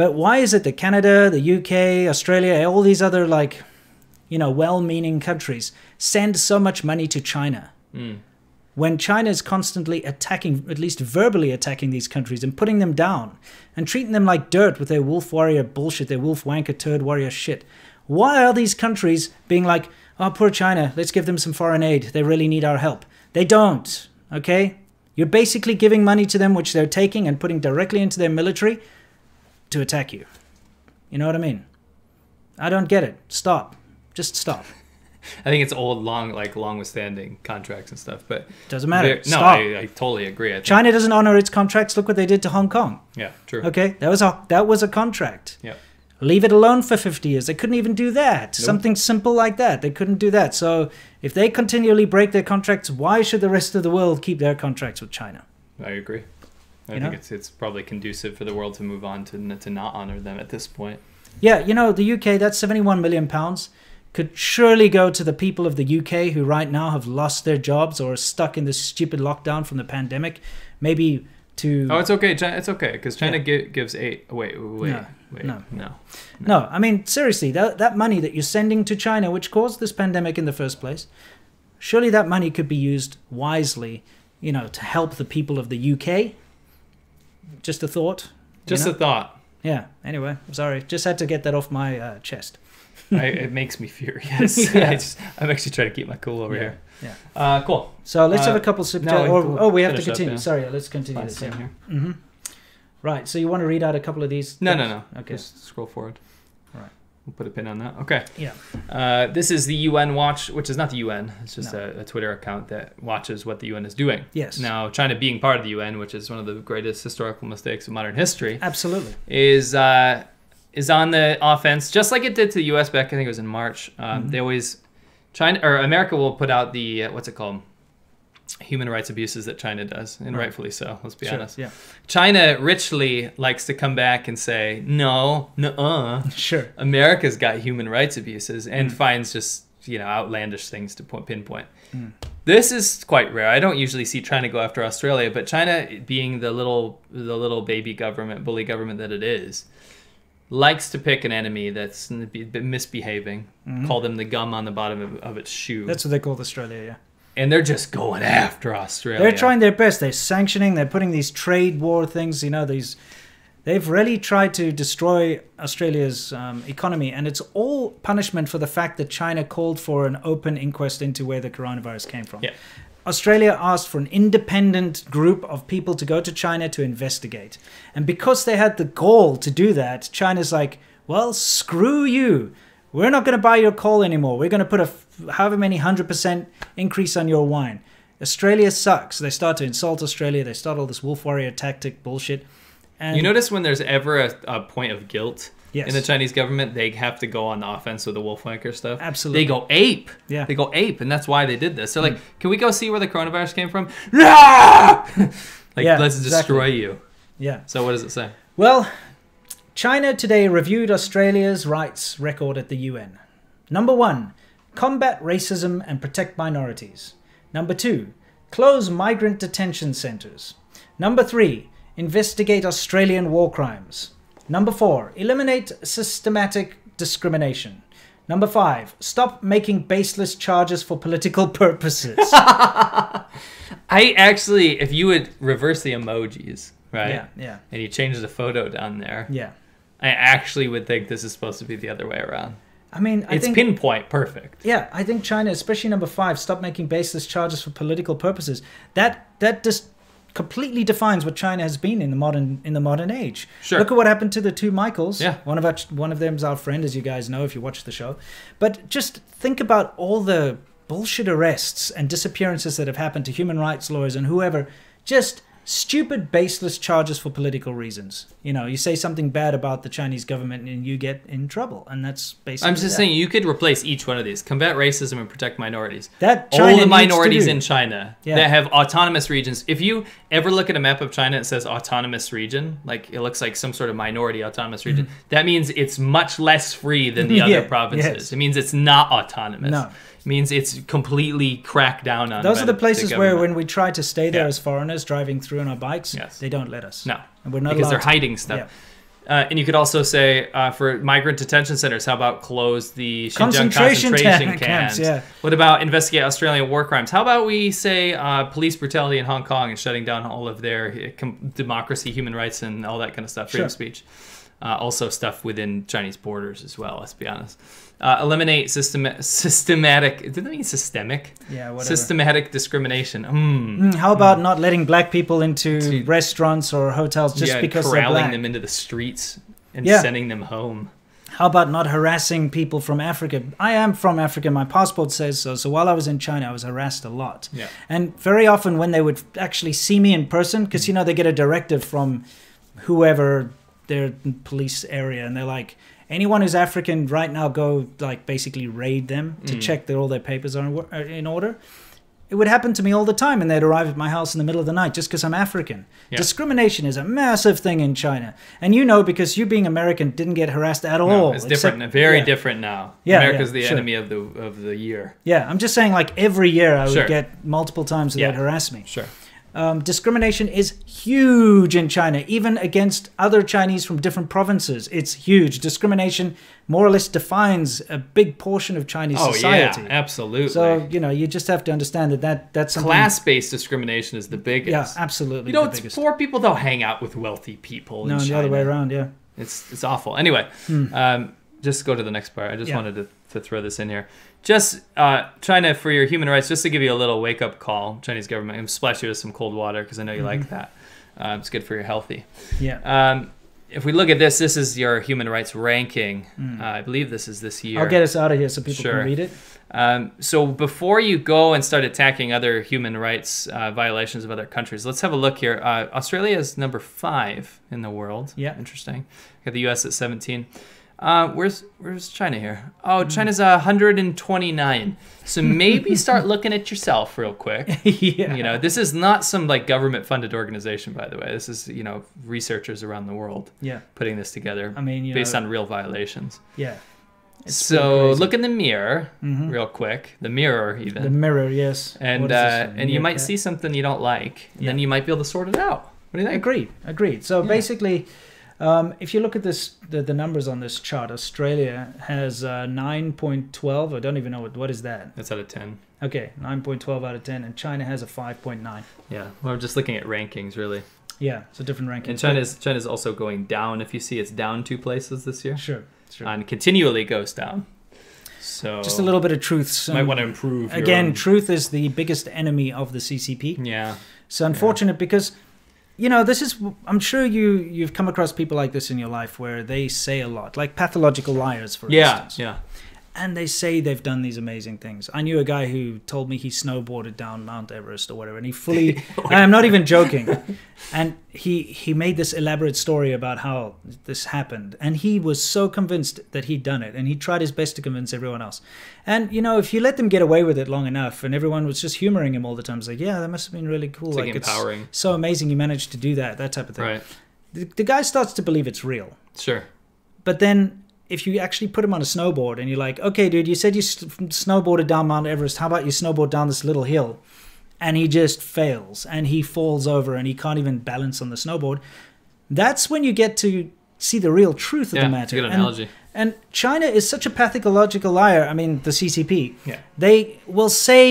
But why is it that Canada, the U K, Australia, all these other, like, you know, well-meaning countries send so much money to China? Mm. When China is constantly attacking, at least verbally attacking these countries and putting them down and treating them like dirt with their wolf warrior bullshit, their wolf wanker turd warrior shit. Why are these countries being like, oh, poor China, let's give them some foreign aid. They really need our help. They don't, okay? You're basically giving money to them, which they're taking and putting directly into their military to attack you. You know what I mean? I don't get it. Stop. Just stop. I think it's old, long, like long-withstanding contracts and stuff, but doesn't matter. No, I, I totally agree. I think China doesn't honor its contracts. Look what they did to Hong Kong. Yeah, true. Okay, that was a that was a contract. Yeah, leave it alone for fifty years. They couldn't even do that. Nope. Something simple like that. They couldn't do that. So if they continually break their contracts, why should the rest of the world keep their contracts with China? I agree. I you think know? it's it's probably conducive for the world to move on to to not honor them at this point. Yeah, you know, the U K, that's seventy-one million pounds. Could surely go to the people of the U K who right now have lost their jobs or are stuck in this stupid lockdown from the pandemic. Maybe to... Oh, it's okay. It's okay. Because China yeah. gi gives eight... Wait, wait, no, wait. No. No. No. No. I mean, seriously, that, that money that you're sending to China, which caused this pandemic in the first place, surely that money could be used wisely, you know, to help the people of the U K. Just a thought. Just you know? a thought. Yeah. Anyway, sorry. Just had to get that off my uh, chest. I, it makes me furious. Yeah. I just, I'm actually trying to keep my cool over yeah. here. Yeah. Uh, cool. So let's uh, have a couple sip. No, or, oh, we have to continue. Up, yeah. Sorry, let's continue this here. here. Mm-hmm. Right. So you want to read out a couple of these? No, things? no, no. Okay. Just scroll forward. All right. We'll put a pin on that. Okay. Yeah. Uh, this is the U N Watch, which is not the U N. It's just no. a, a Twitter account that watches what the U N is doing. Yes. Now, China being part of the U N, which is one of the greatest historical mistakes of modern history. Absolutely. Is. Uh, Is on the offense, just like it did to the U S back. I think it was in March. Um, mm-hmm. They always, China or America will put out the uh, what's it called, human rights abuses that China does, and right. rightfully so. Let's be sure. honest. Yeah. China richly likes to come back and say, no, nuh-uh. Sure. America's got human rights abuses, and mm. finds just you know outlandish things to pinpoint. Mm. This is quite rare. I don't usually see China go after Australia, but China, being the little the little baby government, bully government that it is, likes to pick an enemy that's misbehaving, mm-hmm. call them the gum on the bottom of, of its shoe. That's what they call Australia, yeah. And they're just going after Australia. They're trying their best. They're sanctioning. They're putting these trade war things, you know, these... They've really tried to destroy Australia's um, economy, and it's all punishment for the fact that China called for an open inquest into where the coronavirus came from. Yeah. Australia asked for an independent group of people to go to China to investigate. And because they had the gall to do that, China's like, well, screw you. We're not going to buy your coal anymore. We're going to put a however many one hundred percent increase on your wine. Australia sucks. They start to insult Australia. They start all this wolf warrior tactic bullshit. And you notice when there's ever a, a point of guilt... Yes. In the Chinese government, they have to go on the offense with the wolf wanker stuff. Absolutely. They go ape. Yeah. They go ape, and that's why they did this. They're mm. like, can we go see where the coronavirus came from? like, yeah, let's exactly. destroy you. Yeah. So what does it say? Well, China today reviewed Australia's rights record at the U N. Number one, combat racism and protect minorities. Number two, close migrant detention centers. Number three, investigate Australian war crimes. Number four, eliminate systematic discrimination. Number five, stop making baseless charges for political purposes. I actually, if you would reverse the emojis, right? Yeah, yeah. And you change the photo down there. Yeah. I actually would think this is supposed to be the other way around. I mean, I it's think, pinpoint perfect. Yeah, I think China, especially number five, stop making baseless charges for political purposes. That that just... completely defines what China has been in the modern in the modern age. Sure. Look at what happened to the two Michaels. Yeah. One of our, one of them's our friend, as you guys know if you watch the show. But just think about all the bullshit arrests and disappearances that have happened to human rights lawyers and whoever. Just stupid, baseless charges for political reasons. You know, you say something bad about the Chinese government and you get in trouble, and that's basically. I'm just that. saying you could replace each one of these: combat racism and protect minorities. That China all the minorities in China yeah. that have autonomous regions. If you ever look at a map of China, it says autonomous region, like it looks like some sort of minority autonomous region. Mm-hmm. That means it's much less free than the other yeah, provinces. Yes. It means it's not autonomous. No. Means it's completely cracked down on. Those are the places the where when we try to stay there yeah. as foreigners driving through on our bikes, yes. they don't let us. No, and we're not because they're to. hiding stuff. Yeah. Uh, and you could also say uh, for migrant detention centers, how about close the Xinjiang concentration, concentration camps? camps yeah. What about investigate Australian war crimes? How about we say uh, police brutality in Hong Kong and shutting down all of their democracy, human rights, and all that kind of stuff, freedom of speech. Uh, also stuff within Chinese borders as well, let's be honest. Uh, eliminate system systematic, did that mean systemic? Yeah, whatever. Systematic discrimination. Mm. Mm, how about mm. not letting black people into to, restaurants or hotels just yeah, because they're black? Corralling them into the streets and yeah. sending them home. How about not harassing people from Africa? I am from Africa. My passport says so. So while I was in China, I was harassed a lot. Yeah. And very often when they would actually see me in person, because, you know, they get a directive from whoever... their police area, and they're like, anyone who's African right now, go like basically raid them to mm. check that all their papers are in order. It would happen to me all the time, and they'd arrive at my house in the middle of the night just because I'm African. Yeah. Discrimination is a massive thing in China, and you know, because you being American didn't get harassed at no, all. It's except, different, very yeah. different now. Yeah, America's yeah, the sure. enemy of the of the year. Yeah, I'm just saying, like every year I would sure. get multiple times that yeah. they'd harass me. Sure. Um, discrimination is huge in China, even against other Chinese from different provinces. It's huge. Discrimination more or less defines a big portion of Chinese oh, society. Oh, yeah, absolutely. So, you know, you just have to understand that, that that's something... Class-based discrimination is the biggest. Yeah, absolutely. You know, it's poor people don't hang out with wealthy people in China. No, the other way around, yeah. It's, it's awful. Anyway, hmm. um, just go to the next part. I just yeah. wanted to... to throw this in here. Just uh, China, for your human rights, just to give you a little wake-up call, Chinese government, I'm splash you with some cold water because I know you mm-hmm. like that. Uh, it's good for your healthy. Yeah. Um, if we look at this, this is your human rights ranking. Mm. Uh, I believe this is this year. I'll get us out of here so people sure. can read it. Um, so before you go and start attacking other human rights uh, violations of other countries, let's have a look here. Uh, Australia is number five in the world. Yeah. Interesting. Got the U S at seventeen. Uh, where's where's China here? Oh, China's uh, one hundred twenty-nine. So maybe start looking at yourself real quick. yeah. You know, this is not some like government-funded organization, by the way. This is, you know, researchers around the world. Yeah. Putting this together. I mean, you based know, on real violations. Yeah. It's so look in the mirror mm-hmm. real quick. The mirror even. The mirror, yes. And uh, and you might cat? see something you don't like, and yeah. then you might be able to sort it out. What do you think? Agreed. Agreed. So yeah. basically. Um, if you look at this, the, the numbers on this chart, Australia has uh, nine point one two. I don't even know what what is that. That's out of ten. Okay, nine point one two out of ten, and China has a five point nine. Yeah, we're just looking at rankings, really. Yeah, so different rankings. And China's China's also going down. If you see, it's down two places this year. Sure, sure. And continually goes down. So just a little bit of truth. You might want to improve. Again, own. truth is the biggest enemy of the C C P. Yeah. So unfortunate yeah. because. You know, this is, I'm sure you, you've come across people like this in your life where they say a lot, like pathological liars, for yeah, instance. Yeah, yeah. And they say they've done these amazing things. I knew a guy who told me he snowboarded down Mount Everest or whatever, and he fully, I'm not even joking. And he, he made this elaborate story about how this happened. And he was so convinced that he'd done it, and he tried his best to convince everyone else. And, you know, if you let them get away with it long enough, and everyone was just humoring him all the time, it's like, yeah, that must have been really cool. It's like, like empowering. It's so amazing you managed to do that, that type of thing. Right. The, the guy starts to believe it's real. Sure. But then... if you actually put him on a snowboard and you're like, okay, dude, you said you snowboarded down Mount Everest. How about you snowboard down this little hill? And he just fails and he falls over and he can't even balance on the snowboard. That's when you get to see the real truth of yeah, the matter. That's a good analogy. And, and China is such a pathological liar. I mean, the C C P. Yeah. They will say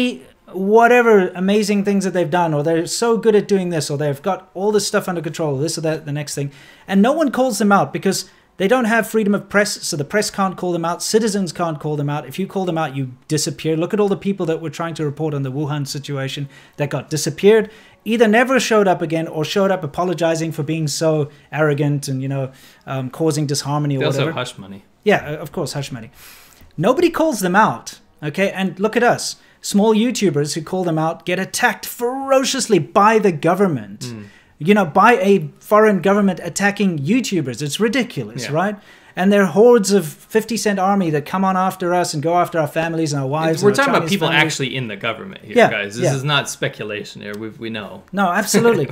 whatever amazing things that they've done, or they're so good at doing this, or they've got all this stuff under control, this or that, the next thing. And no one calls them out because... they don't have freedom of press, so the press can't call them out. Citizens can't call them out. If you call them out, you disappear. Look at all the people that were trying to report on the Wuhan situation that got disappeared, either never showed up again or showed up apologizing for being so arrogant and, you know, um, causing disharmony or whatever. They also have hush money. Yeah, of course, hush money. Nobody calls them out, okay? And look at us. Small YouTubers who call them out get attacked ferociously by the government. Mm. You know, by a foreign government attacking YouTubers. It's ridiculous, yeah. right? And there are hordes of fifty cent army that come on after us and go after our families and our wives. We're and talking about people families. actually in the government here, yeah, guys. This yeah. is not speculation here. We've, we know. No, absolutely.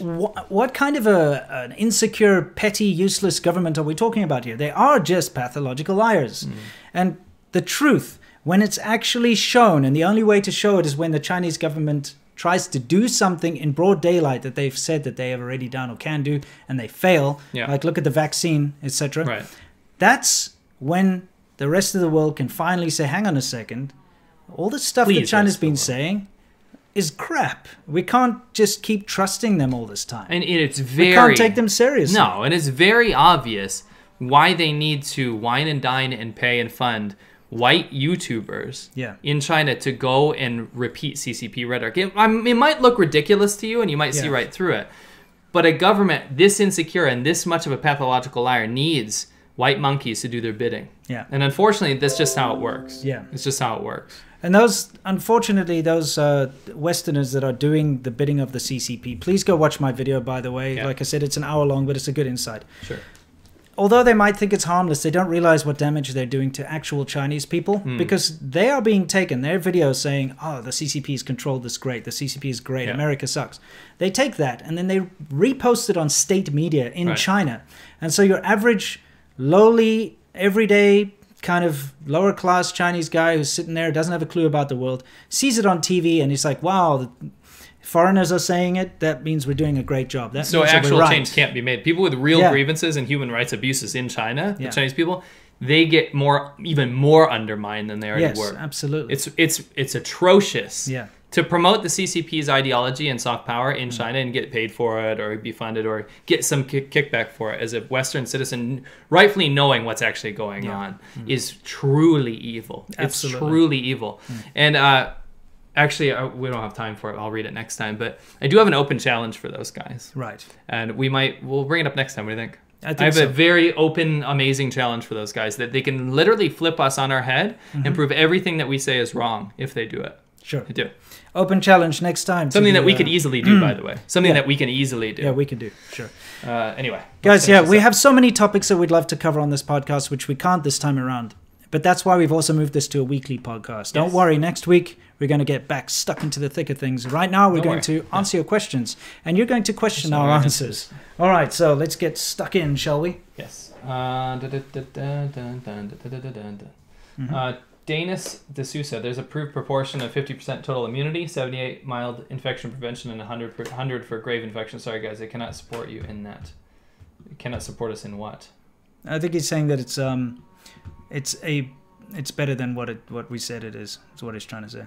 what, what kind of a, an insecure, petty, useless government are we talking about here? They are just pathological liars. Mm. And the truth, when it's actually shown, and the only way to show it is when the Chinese government tries to do something in broad daylight that they've said that they have already done or can do, and they fail, yeah. like look at the vaccine, et cetera. Right. That's when the rest of the world can finally say, hang on a second, all the stuff Please, that China's been saying is crap. We can't just keep trusting them all this time. And it's very... We can't take them seriously. No, and it's very obvious why they need to wine and dine and pay and fund white YouTubers yeah. in China to go and repeat C C P rhetoric. It, I mean, it might look ridiculous to you and you might yeah. see right through it, but a government this insecure and this much of a pathological liar needs white monkeys to do their bidding. Yeah. And unfortunately, that's just how it works. Yeah. It's just how it works. And those, unfortunately, those uh, Westerners that are doing the bidding of the C C P, please go watch my video, by the way. Yeah. Like I said, it's an hour long, but it's a good insight. Sure. Although they might think it's harmless, they don't realize what damage they're doing to actual Chinese people mm. because they are being taken. Their videos saying, oh, the C C P has controlled this great. The C C P is great. Yeah. America sucks. They take that and then they repost it on state media in right. China. And so your average lowly, everyday kind of lower class Chinese guy who's sitting there, doesn't have a clue about the world, sees it on T V and he's like, wow, the foreigners are saying it, that means we're doing a great job. That so actual right. change can't be made. People with real yeah. grievances and human rights abuses in China, yeah. the Chinese people, they get more, even more undermined than they already yes, were. Yes, absolutely. It's, it's, it's atrocious yeah. to promote the C C P's ideology and soft power in mm. China and get paid for it or be funded or get some kick kickback for it as a Western citizen, rightfully knowing what's actually going yeah. on, mm. is truly evil. Absolutely. It's truly evil. Mm. And uh, actually, uh, we don't have time for it. I'll read it next time. But I do have an open challenge for those guys. Right. And we might, we'll bring it up next time. What do you think? I, think I have so. a very open, amazing challenge for those guys that they can literally flip us on our head mm-hmm. and prove everything that we say is wrong if they do it. Sure. They do. Open challenge next time. Something the, that we uh, could easily do, by the way. Something yeah. that we can easily do. Yeah, we can do. Sure. Uh, anyway. Guys, yeah, we up. have so many topics that we'd love to cover on this podcast, which we can't this time around. But that's why we've also moved this to a weekly podcast. Yes. Don't worry. Next week, we're going to get back stuck into the thick of things. Right now, we're Don't going worry. to answer yeah. your questions. And you're going to question our answers. answers. All right. So let's get stuck in, shall we? Yes. Uh, mm-hmm. uh Danis D'Souza, there's a proved proportion of fifty percent total immunity, seventy-eight mild infection prevention, and one hundred for grave infection. Sorry, guys, I cannot support you in that. It cannot support us in what? I think he's saying that it's um, it's a it's better than what it what we said it is. Is what he's trying to say.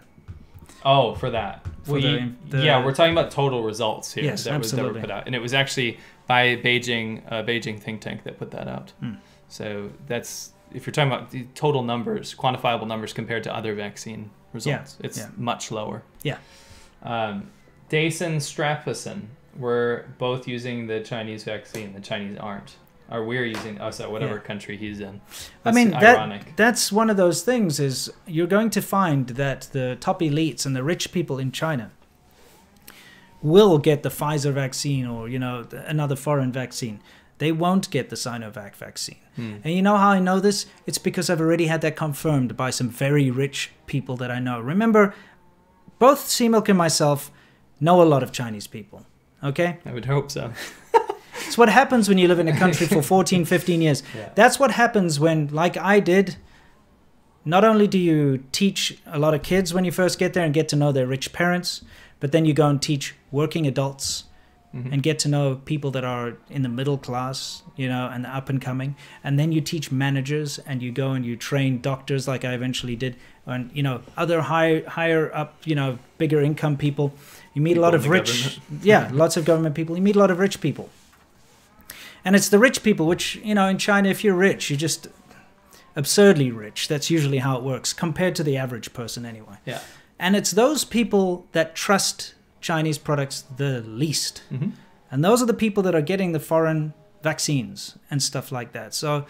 Oh, for that. For we, the, the, yeah, we're talking about total results here. Yes, that absolutely. Was that were put out, and it was actually by Beijing uh, Beijing think tank that put that out. Mm. So that's. If you're talking about the total numbers, quantifiable numbers compared to other vaccine results, yeah, it's yeah. much lower. Yeah. Um, Dason Strapison, we're both using the Chinese vaccine. The Chinese aren't. Or we're using, oh, so whatever yeah. country he's in. That's I mean, ironic. That, that's one of those things is you're going to find that the top elites and the rich people in China will get the Pfizer vaccine or, you know, another foreign vaccine. They won't get the Sinovac vaccine. Mm. And you know how I know this? It's because I've already had that confirmed by some very rich people that I know. Remember, both C-Milk and myself know a lot of Chinese people, okay? I would hope so. It's what happens when you live in a country for fourteen, fifteen years. Yeah. That's what happens when, like I did, not only do you teach a lot of kids when you first get there and get to know their rich parents, but then you go and teach working adults and get to know people that are in the middle class, you know, and up and coming. And then you teach managers and you go and you train doctors like I eventually did. And, you know, other high, higher up, you know, bigger income people. You meet people a lot of rich, government. yeah, lots of government people. You meet a lot of rich people. And it's the rich people, which, you know, in China, if you're rich, you're just absurdly rich. That's usually how it works compared to the average person anyway. Yeah. And it's those people that trust Chinese products the least. Mm-hmm. And those are the people that are getting the foreign vaccines and stuff like that. So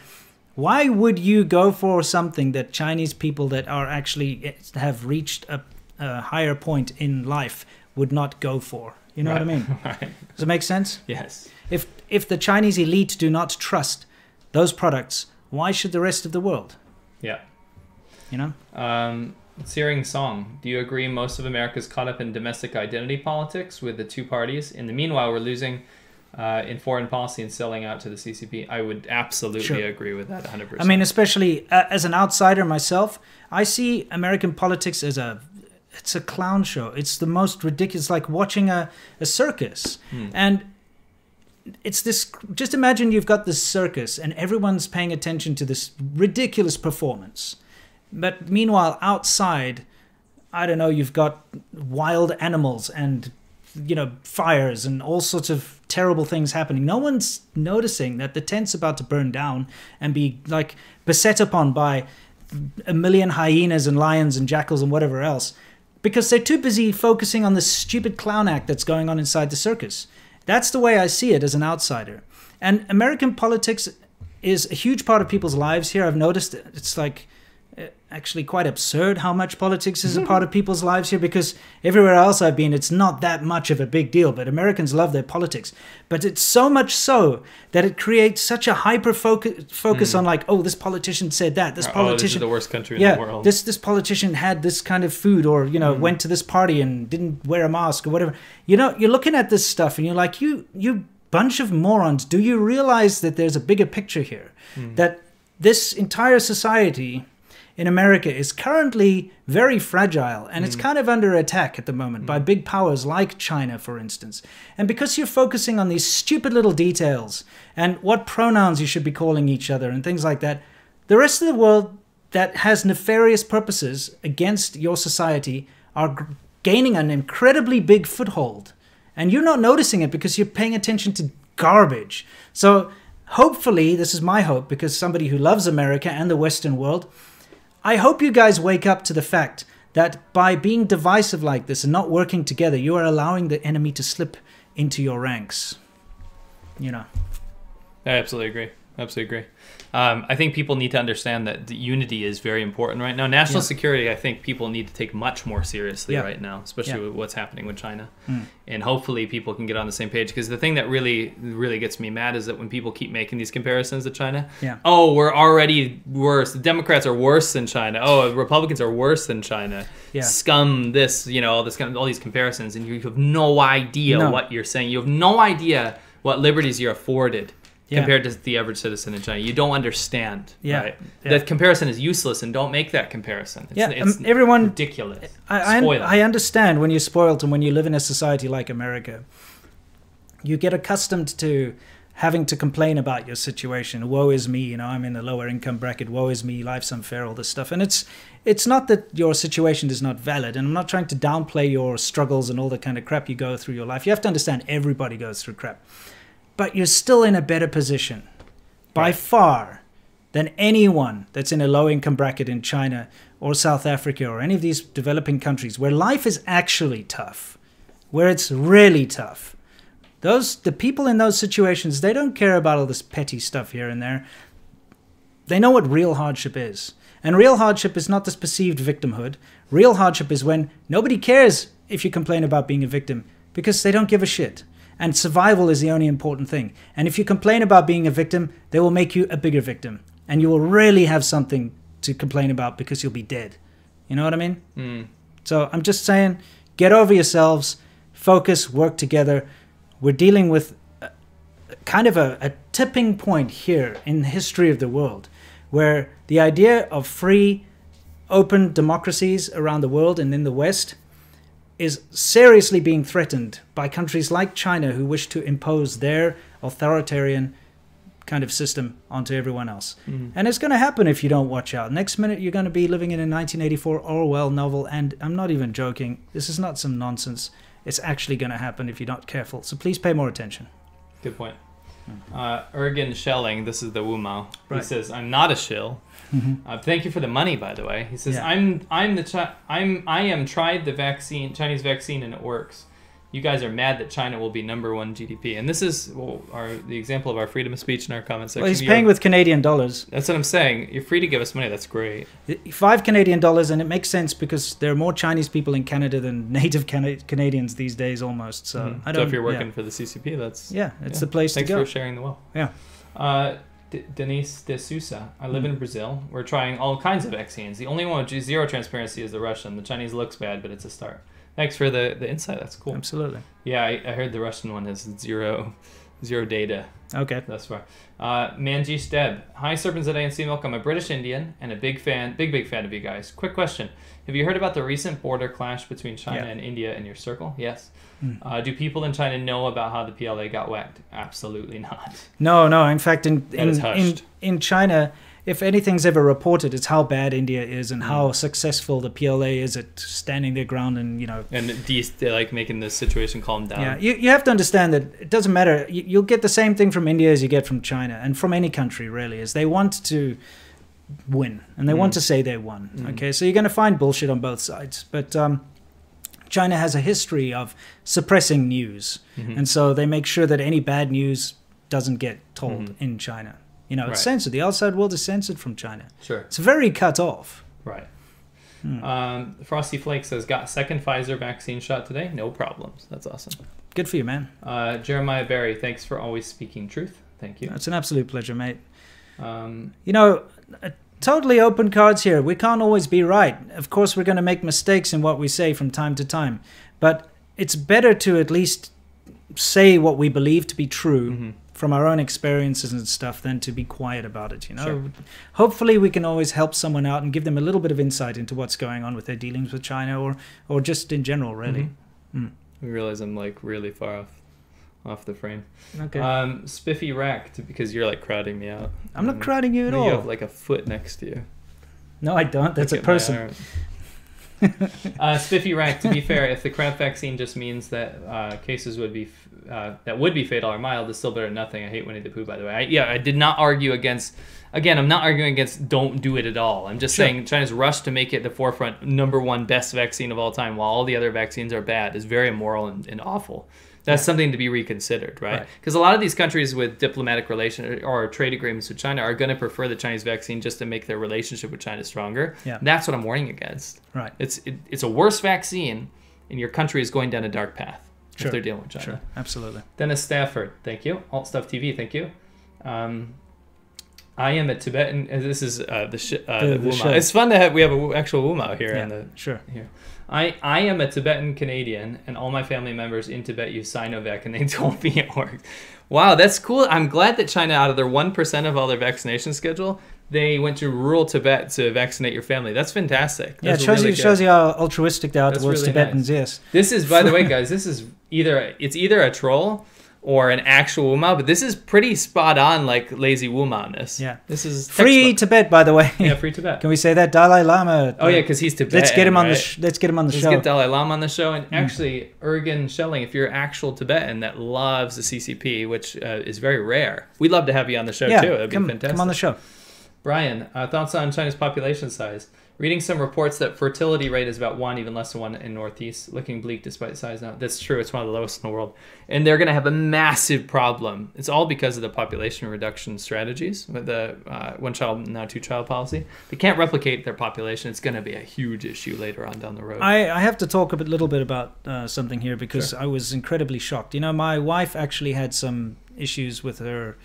why would you go for something that Chinese people that are actually have reached a, a higher point in life would not go for? You know right. what I mean? Right. Does it make sense? Yes. If, if the Chinese elite do not trust those products, why should the rest of the world? Yeah. You know? Um... Searing Song, do you agree most of America is caught up in domestic identity politics with the two parties? In the meanwhile, we're losing uh, in foreign policy and selling out to the C C P. I would absolutely sure. agree with that one hundred percent. I mean, especially uh, as an outsider myself, I see American politics as a, it's a clown show. It's the most ridiculous, like watching a, a circus. Hmm. And it's this, just imagine you've got this circus and everyone's paying attention to this ridiculous performance. But meanwhile, outside, I don't know, you've got wild animals and, you know, fires and all sorts of terrible things happening. No one's noticing that the tent's about to burn down and be like beset upon by a million hyenas and lions and jackals and whatever else, because they're too busy focusing on this stupid clown act that's going on inside the circus. That's the way I see it as an outsider. And American politics is a huge part of people's lives here. I've noticed it's like actually quite absurd how much politics is a part of people's lives here, because everywhere else I've been, it's not that much of a big deal, but Americans love their politics. But it's so much so that it creates such a hyper focus, focus mm. on like, oh, this politician said that, this politician, oh, this is the worst country in yeah, the world. This, this politician had this kind of food, or, you know, mm. went to this party and didn't wear a mask or whatever. You know, you're looking at this stuff and you're like, you, you bunch of morons, do you realize that there's a bigger picture here? Mm. That this entire society in America is currently very fragile, and mm. it's kind of under attack at the moment mm. by big powers like China, for instance. And because you're focusing on these stupid little details and what pronouns you should be calling each other and things like that, the rest of the world that has nefarious purposes against your society are gaining an incredibly big foothold. And you're not noticing it because you're paying attention to garbage. So hopefully, this is my hope, because somebody who loves America and the Western world, I hope you guys wake up to the fact that by being divisive like this and not working together, you are allowing the enemy to slip into your ranks. You know. I absolutely agree. Absolutely agree. Um, I think people need to understand that the unity is very important right now. National yeah. security, I think people need to take much more seriously yeah. right now, especially yeah. with what's happening with China. Mm. And hopefully people can get on the same page, because the thing that really, really gets me mad is that when people keep making these comparisons to China, yeah. oh, we're already worse. The Democrats are worse than China. Oh, Republicans are worse than China. Yeah. Scum this, you know, all this all these comparisons, and you have no idea no. what you're saying. You have no idea what liberties you're afforded. Yeah. Compared to the average citizen in China, you don't understand. Yeah, right? yeah. That comparison is useless, and don't make that comparison. It's, yeah, it's um, everyone ridiculous. I, I I understand when you're spoiled and when you live in a society like America, you get accustomed to having to complain about your situation. Woe is me, you know, I'm in a lower income bracket. Woe is me, life's unfair, all this stuff. And it's it's not that your situation is not valid, and I'm not trying to downplay your struggles and all the kind of crap you go through your life. You have to understand everybody goes through crap. But you're still in a better position by right. far than anyone that's in a low-income bracket in China or South Africa or any of these developing countries where life is actually tough, where it's really tough. Those, the people in those situations, they don't care about all this petty stuff here and there. They know what real hardship is. And real hardship is not this perceived victimhood. Real hardship is when nobody cares if you complain about being a victim, because they don't give a shit. And survival is the only important thing. And if you complain about being a victim, they will make you a bigger victim. And you will really have something to complain about, because you'll be dead. You know what I mean? Mm. So I'm just saying, get over yourselves, focus, work together. We're dealing with a, kind of a, a tipping point here in the history of the world, where the idea of free, open democracies around the world and in the West is seriously being threatened by countries like China, who wish to impose their authoritarian kind of system onto everyone else. Mm. And it's going to happen if you don't watch out. Next minute, you're going to be living in a nineteen eighty-four Orwell novel, and I'm not even joking. This is not some nonsense. It's actually going to happen if you're not careful. So please pay more attention. Good point. Uh, Ergen Schelling, this is the Wumao. Right. He says, "I'm not a shill." Mm-hmm. Uh, thank you for the money, by the way. He says, yeah. "I'm I'm the chi I'm I am tried the vaccine Chinese vaccine and it works. You guys are mad that China will be number one G D P." And this is well, our the example of our freedom of speech in our comment section. Well, he's paying You're, with Canadian dollars. That's what I'm saying. You're free to give us money. That's great. Five Canadian dollars, and it makes sense because there are more Chinese people in Canada than native Can Canadians these days, almost. So mm-hmm. I don't. So if you're working yeah. for the C C P, that's yeah, it's yeah. the place Thanks to go. Thanks for sharing the wealth. Yeah. Uh, D Denise de Sousa. I live mm. in Brazil. We're trying all kinds of vaccines. The only one with zero transparency is the Russian. The Chinese looks bad, but it's a start. Thanks for the, the insight. That's cool. Absolutely. Yeah, I, I heard the Russian one has zero Zero data. Okay. That's far. Uh, Manji Steb. Hi, Serpents at A N C Milk. I'm a British Indian and a big fan, big, big fan of you guys. Quick question. Have you heard about the recent border clash between China yeah. and India in your circle? Yes. Mm. Uh, do people in China know about how the P L A got whacked? Absolutely not. No, no. In fact, in in, in, in China, if anything's ever reported, it's how bad India is and mm. how successful the P L A is at standing their ground and, you know... And these, they're like making the situation calm down. Yeah, you, you have to understand that it doesn't matter. You, you'll get the same thing from India as you get from China and from any country, really, is they want to win and they mm. want to say they won. Mm. Okay, so you're going to find bullshit on both sides. But um, China has a history of suppressing news. Mm-hmm. And so they make sure that any bad news doesn't get told mm-hmm. in China. You know, it's right. censored. The outside world is censored from China. Sure. It's very cut off. Right. Hmm. Um, Frosty Flake says, got second Pfizer vaccine shot today. No problems. That's awesome. Good for you, man. Uh, Jeremiah Berry, thanks for always speaking truth. Thank you. It's an absolute pleasure, mate. Um, you know, totally open cards here. We can't always be right. Of course, we're going to make mistakes in what we say from time to time. But it's better to at least say what we believe to be true. Mm-hmm. From our own experiences and stuff than to be quiet about it, you know? Sure. Hopefully we can always help someone out and give them a little bit of insight into what's going on with their dealings with China or or just in general, really. Mm-hmm. mm. I realize I'm like really far off off the frame. Okay. Um, Spiffy Racked, because you're like crowding me out. I'm not um, crowding you at all. You have like a foot next to you. No, I don't. That's Look a person. uh, Spiffy Rack, to be fair, if the crap vaccine just means that uh, cases would be f uh, that would be fatal or mild, it's still better than nothing. I hate Winnie the Pooh, by the way. I, yeah, I did not argue against. Again, I'm not arguing against don't do it at all. I'm just sure. saying China's rush to make it the forefront number one best vaccine of all time, while all the other vaccines are bad, is very immoral and, and awful. That's yeah. something to be reconsidered, right? Because right. a lot of these countries with diplomatic relations or trade agreements with China are going to prefer the Chinese vaccine just to make their relationship with China stronger. Yeah. That's what I'm warning against. Right. It's it, it's a worse vaccine, and your country is going down a dark path sure. if they're dealing with China. Sure, absolutely. Dennis Stafford, thank you. Alt Stuff T V, thank you. Um, I am a Tibetan. This is uh, the, sh uh, the, the, the Wuma. It's fun to have. We have an actual Wuma here. Yeah. In the, sure. Here. I, I am a Tibetan Canadian, and all my family members in Tibet use Sinovac, and they told me it worked. Wow, that's cool. I'm glad that China, out of their one percent of all their vaccination schedule, they went to rural Tibet to vaccinate your family. That's fantastic. That's yeah, it shows, really you, shows you how altruistic they are that's towards really Tibetans, nice. Yes. This is, by the way, guys, this is either it's either a troll or an actual Wuma, but this is pretty spot on, like lazy Wuma-ness. Yeah, this is free textbook. Tibet, by the way. Yeah, free Tibet. Can we say that Dalai Lama? Oh yeah, because he's Tibetan. Let's get him on right? the sh let's get him on the let's show. Let's get Dalai Lama on the show. And actually, Ergen Schelling, if you're actual Tibetan that loves the C C P, which uh, is very rare, we'd love to have you on the show yeah, too. That'd come, be fantastic. Come on the show, Brian. Uh, thoughts on China's population size? Reading some reports that fertility rate is about one, even less than one in Northeast, looking bleak despite size now. That's true. It's one of the lowest in the world. And they're going to have a massive problem. It's all because of the population reduction strategies with the uh, one child, now two child policy. They can't replicate their population. It's going to be a huge issue later on down the road. I, I have to talk a bit, little bit about uh, something here because sure. I was incredibly shocked. You know, my wife actually had some issues with her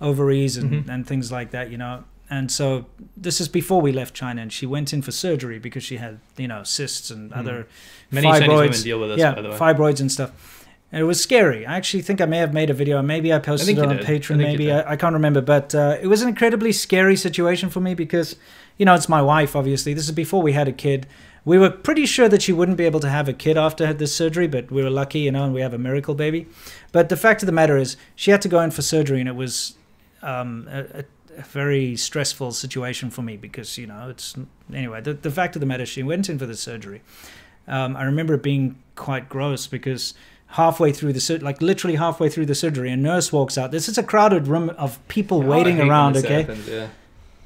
ovaries and, mm-hmm. and things like that, you know. And so this is before we left China, and she went in for surgery because she had, you know, cysts and mm. other Many fibroids. Chinese women deal with this, yeah, by the way. Fibroids and stuff. And it was scary. I actually think I may have made a video. Maybe I posted I it on did. Patreon. I maybe I, I can't remember. But uh, it was an incredibly scary situation for me because, you know, it's my wife, obviously. This is before we had a kid. We were pretty sure that she wouldn't be able to have a kid after this surgery, but we were lucky, you know, and we have a miracle baby. But the fact of the matter is she had to go in for surgery, and it was um, a, a A very stressful situation for me because, you know, it's anyway, the, the fact of the matter, she went in for the surgery. Um, I remember it being quite gross because halfway through the surgery, like literally halfway through the surgery, a nurse walks out. This is a crowded room of people oh, waiting around. Okay. Happens, yeah.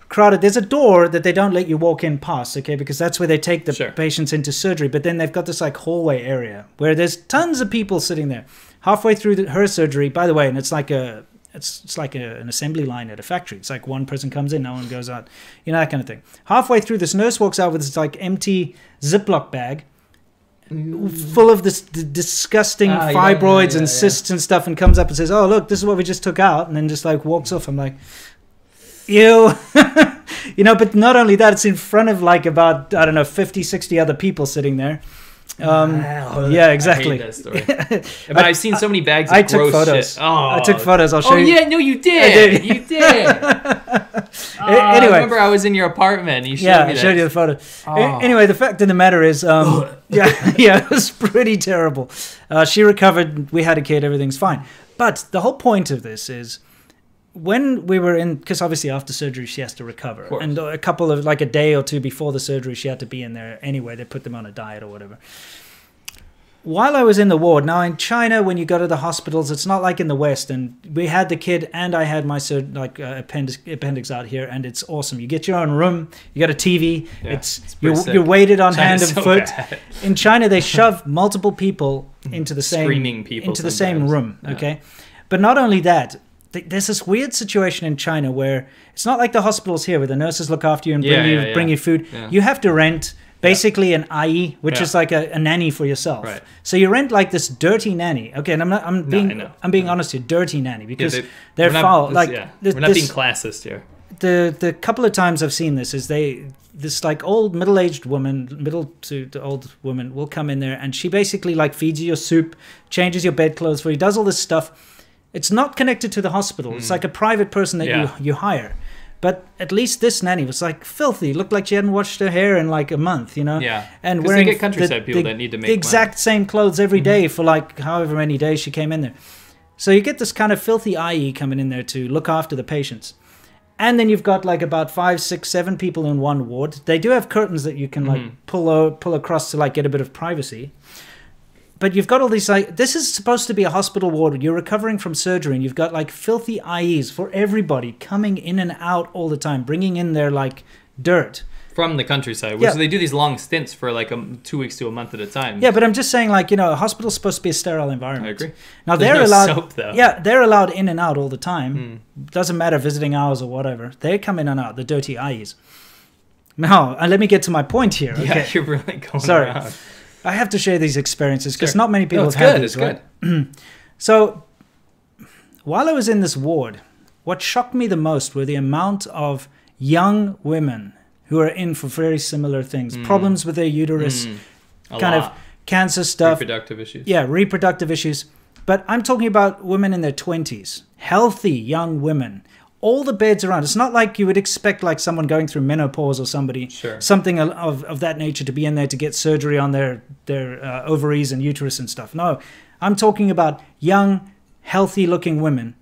Crowded. There's a door that they don't let you walk in past. Okay. Because that's where they take the sure. patients into surgery. But then they've got this like hallway area where there's tons of people sitting there halfway through the, her surgery, by the way. And it's like a, It's, it's like a, an assembly line at a factory. It's like one person comes in, no one goes out, you know, that kind of thing. Halfway through, this nurse walks out with this like empty Ziploc bag full of this d disgusting ah, fibroids yeah, yeah, yeah, and cysts yeah. and stuff, and comes up and says, "Oh, look, this is what we just took out," and then just like walks off. I'm like, ew. You know, but not only that, it's in front of like about, I don't know, fifty, sixty other people sitting there. Um, wow. Yeah, exactly. I hate that story. But I, I've seen so many bags of I gross took photos. Shit. Oh. I took photos. I'll show oh, you. Oh, yeah. No, you did. I did. You did. uh, anyway. I remember I was in your apartment. You showed yeah, me that. I showed you the photo. Oh. Anyway, the fact of the matter is, um, yeah, yeah, it was pretty terrible. Uh, she recovered. We had a kid. Everything's fine. But the whole point of this is, when we were in, because obviously after surgery she has to recover, and a couple of like a day or two before the surgery she had to be in there anyway. They put them on a diet or whatever. While I was in the ward, now in China, when you go to the hospitals, it's not like in the West. And we had the kid, and I had my sur like uh, appendix appendix out here, and it's awesome. You get your own room, you got a T V, yeah, it's, it's you're, you're weighted on China's hand and so foot. Bad. In China, they shove multiple people into the same Screaming people into sometimes. the same room. Okay, yeah. But not only that. There's this weird situation in China where it's not like the hospitals here where the nurses look after you and bring, yeah, you, yeah, yeah. bring you food. Yeah. You have to rent basically yeah. an I E, which yeah. is like a, a nanny for yourself. Right. So you rent like this dirty nanny. Okay, and I'm not, I'm being no, I'm being no. honest here, dirty nanny, because yeah, they, they're foul. Like yeah. we're not this, being classist here. The the couple of times I've seen this is they this like old middle-aged woman, middle to the old woman will come in there, and she basically like feeds you your soup, changes your bedclothes for you, does all this stuff. It's not connected to the hospital. Mm. It's like a private person that yeah. you, you hire. But at least this nanny was like filthy. Looked like she hadn't washed her hair in like a month, you know? Yeah. And wearing they get countryside the, people the, that need to make the exact money. same clothes every mm-hmm. day for like however many days she came in there. So you get this kind of filthy I E coming in there to look after the patients. And then you've got like about five, six, seven people in one ward. They do have curtains that you can mm-hmm. like pull, o pull across to like get a bit of privacy. But you've got all these, like, this is supposed to be a hospital ward. You're recovering from surgery, and you've got, like, filthy I Es for everybody coming in and out all the time, bringing in their, like, dirt. From the countryside. Yeah. So they do these long stints for, like, a, two weeks to a month at a time. Yeah, but I'm just saying, like, you know, a hospital's supposed to be a sterile environment. I agree. Now, There's they're no allowed, soap, though. Yeah, they're allowed in and out all the time. Mm. Doesn't matter visiting hours or whatever. They come in and out, the dirty I Es. Now, let me get to my point here. Okay? Yeah, you're really going Sorry. around. I have to share these experiences because sure. not many people no, have good, had these, right? Good. So while I was in this ward, what shocked me the most were the amount of young women who are in for very similar things. Mm. Problems with their uterus, mm. kind lot. of cancer stuff. Reproductive issues. Yeah, reproductive issues. But I'm talking about women in their twenties, healthy young women. All the beds around. It's not like you would expect like someone going through menopause or somebody, sure. something of, of that nature to be in there to get surgery on their, their uh, ovaries and uterus and stuff. No, I'm talking about young, healthy looking women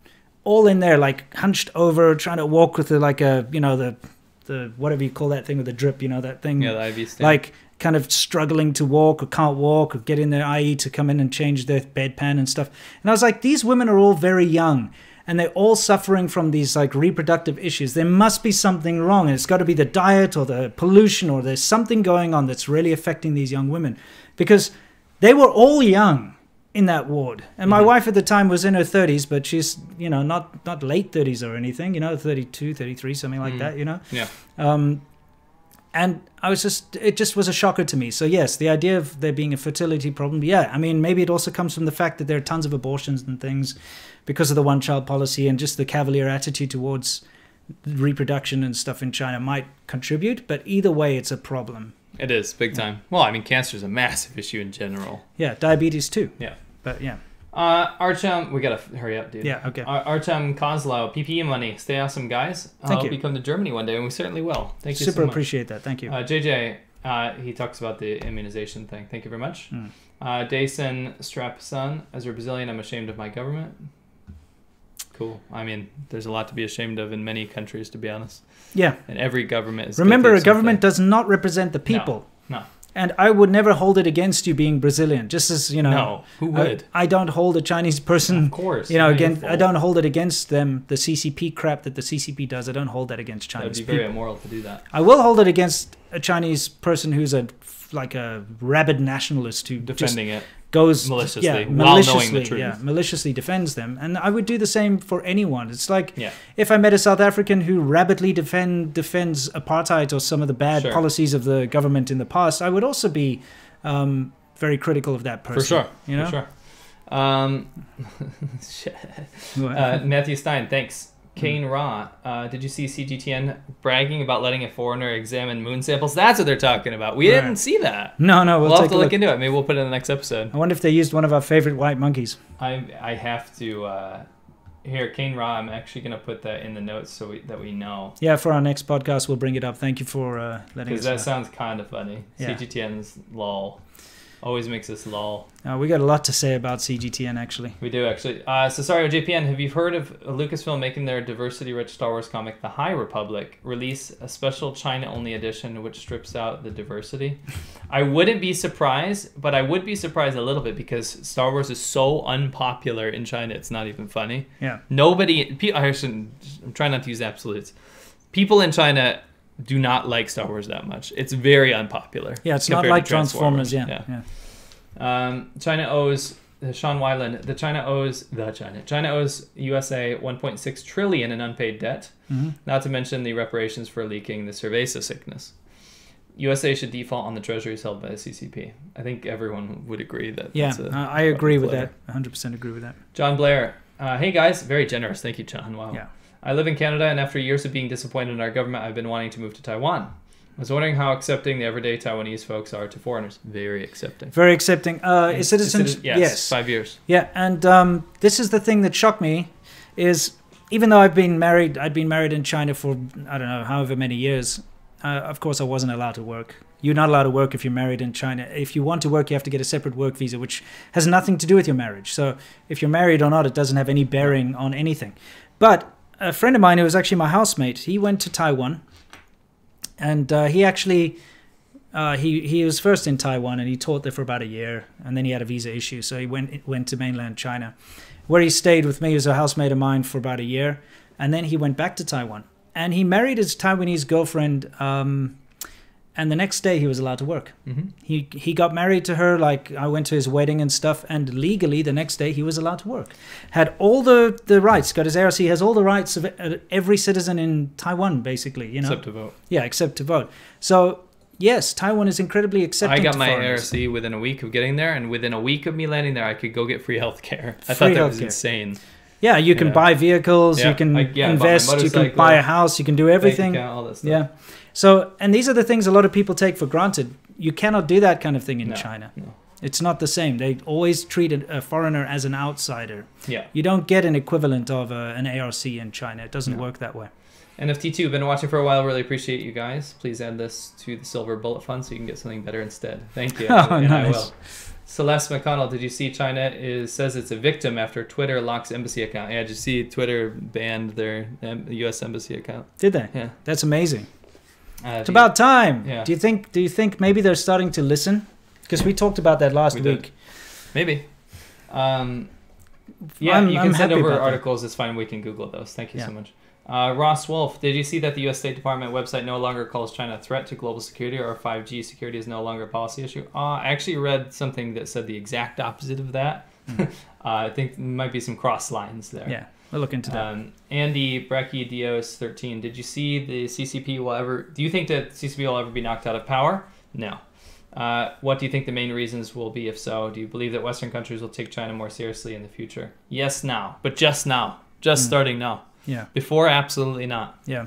all in there like hunched over, trying to walk with the, like a, you know, the, the whatever you call that thing with the drip, you know, that thing. Yeah, the I V stand. Like kind of struggling to walk or can't walk or get in their I E to come in and change their bedpan and stuff. And I was like, these women are all very young. And they're all suffering from these like reproductive issues. There must be something wrong. And it's got to be the diet or the pollution or there's something going on that's really affecting these young women. Because they were all young in that ward. And my mm-hmm. wife at the time was in her thirties, but she's, you know, not, not late thirties or anything, you know, thirty-two, thirty-three, something like mm. that, you know. Yeah. Um, and I was just, it just was a shocker to me. So yes, the idea of there being a fertility problem, yeah. I mean, maybe it also comes from the fact that there are tons of abortions and things because of the one-child policy, and just the cavalier attitude towards reproduction and stuff in China might contribute. But either way, it's a problem. It is, big time. Yeah. Well, I mean, cancer is a massive issue in general. Yeah, diabetes too. Yeah. But yeah. Uh, Archam, we gotta hurry up, dude. Yeah, okay. Ar Archam Kozlow, P P E money. Stay awesome, guys. I hope you come to Germany one day, and we certainly will. Thank you so much. Super appreciate that. Thank you. Uh, J J, uh, he talks about the immunization thing. Thank you very much. Mm. Uh, Dayson Strapson, as a Brazilian, I'm ashamed of my government. Cool. I mean, there's a lot to be ashamed of in many countries, to be honest. Yeah. And every government is. Remember, a government does not represent the people. No. No. And I would never hold it against you being Brazilian, just as, you know. No, who would? I, I don't hold a Chinese person. Of course. You know, again, I don't hold it against them, the C C P crap that the C C P does. I don't hold that against Chinese people. That would be very immoral to do that. I will hold it against a Chinese person who's a, like a rabid nationalist who defending it goes maliciously, yeah, maliciously, while knowing the truth. Yeah, maliciously defends them. And I would do the same for anyone. It's like yeah. if I met a South African who rabidly defend defends apartheid or some of the bad sure. policies of the government in the past, I would also be um, very critical of that person. For sure, you know? For sure. Um, uh, Matthew Stein, thanks. Kane Ra, uh, did you see C G T N bragging about letting a foreigner examine moon samples? That's what they're talking about. We right. didn't see that. No, no. We'll, we'll have to look. look into it. Maybe we'll put it in the next episode. I wonder if they used one of our favorite white monkeys. I I have to... Uh, here, Kane Ra, I'm actually going to put that in the notes so we, that we know. Yeah, for our next podcast, we'll bring it up. Thank you for uh, letting us Because that know. sounds kind of funny. Yeah. C G T N's lol. Always makes us lol. Uh, we got a lot to say about C G T N, actually. We do, actually. Uh, Cesario J P N, have you heard of Lucasfilm making their diversity-rich Star Wars comic, The High Republic, release a special China-only edition which strips out the diversity? I wouldn't be surprised, but I would be surprised a little bit because Star Wars is so unpopular in China, it's not even funny. Yeah. Nobody... I shouldn't, I'm trying not to use absolutes. People in China... do not like Star Wars that much. It's very unpopular. Yeah, it's not like Transformers. Transformers. Yeah, yeah. yeah. Um, China owes uh, Sean Weiland. The China owes the China. China owes U S A one point six trillion in unpaid debt. Mm-hmm. Not to mention the reparations for leaking the Cerveza sickness. U S A should default on the treasuries held by the C C P. I think everyone would agree that. Yeah, that's a, uh, I agree with that. one hundred percent agree with that. John Blair. Uh, hey guys, very generous. Thank you, John. Wow. Yeah. I live in Canada, and after years of being disappointed in our government, I've been wanting to move to Taiwan. I was wondering how accepting the everyday Taiwanese folks are to foreigners. Very accepting. Very accepting. Uh, is citizens? Yes, yes. Five years. Yeah, and um, this is the thing that shocked me, is even though I've been married, I'd been married in China for, I don't know, however many years, uh, of course I wasn't allowed to work. You're not allowed to work if you're married in China. If you want to work, you have to get a separate work visa, which has nothing to do with your marriage. So if you're married or not, it doesn't have any bearing on anything. But... a friend of mine who was actually my housemate, he went to Taiwan, and uh, he actually uh, he he was first in Taiwan, and he taught there for about a year, and then he had a visa issue, so he went went to mainland China, where he stayed with me as a housemate of mine for about a year, and then he went back to Taiwan, and he married his Taiwanese girlfriend, um, and the next day he was allowed to work. Mm-hmm. He he got married to her, like I went to his wedding and stuff, and legally the next day he was allowed to work. Had all the, the rights, got his A R C, has all the rights of every citizen in Taiwan, basically. You know? Except to vote. Yeah, except to vote. So, yes, Taiwan is incredibly accepting. I got my foreigners. A R C within a week of getting there, and within a week of me landing there, I could go get free health care. I free thought that was care. insane. Yeah, you can yeah. buy vehicles, yeah. you can I, yeah, invest, you can buy a house, you can do everything. Account, all this stuff. Yeah. So, and these are the things a lot of people take for granted. You cannot do that kind of thing in no, China. No. It's not the same. They always treat a foreigner as an outsider. Yeah. You don't get an equivalent of a, an A R C in China. It doesn't no. work that way. N F T two, been watching for a while. Really appreciate you guys. Please add this to the Silver Bullet Fund so you can get something better instead. Thank you. oh, and nice. I will. Celeste McConnell, did you see China is says it's a victim after Twitter locks embassy account? Yeah, did you see Twitter banned their U S embassy account? Did they? Yeah. That's amazing. Uh, it's you, about time. Yeah. Do you think? Do you think maybe they're starting to listen? Because we talked about that last we week. Did. Maybe. Um, yeah, I'm, you can I'm send over articles. That. It's fine. We can Google those. Thank you yeah. so much. Uh, Ross Wolf, did you see that the U S State Department website no longer calls China a threat to global security, or five G security is no longer a policy issue? Uh, I actually read something that said the exact opposite of that. Mm. uh, I think there might be some cross lines there. Yeah. We'll look into that. Um, Andy Brecky Dios thirteen. Did you see the C C P will ever? Do you think that C C P will ever be knocked out of power? No. Uh, what do you think the main reasons will be? If so, do you believe that Western countries will take China more seriously in the future? Yes, now, but just now, just mm. starting now. Yeah. Before, absolutely not. Yeah.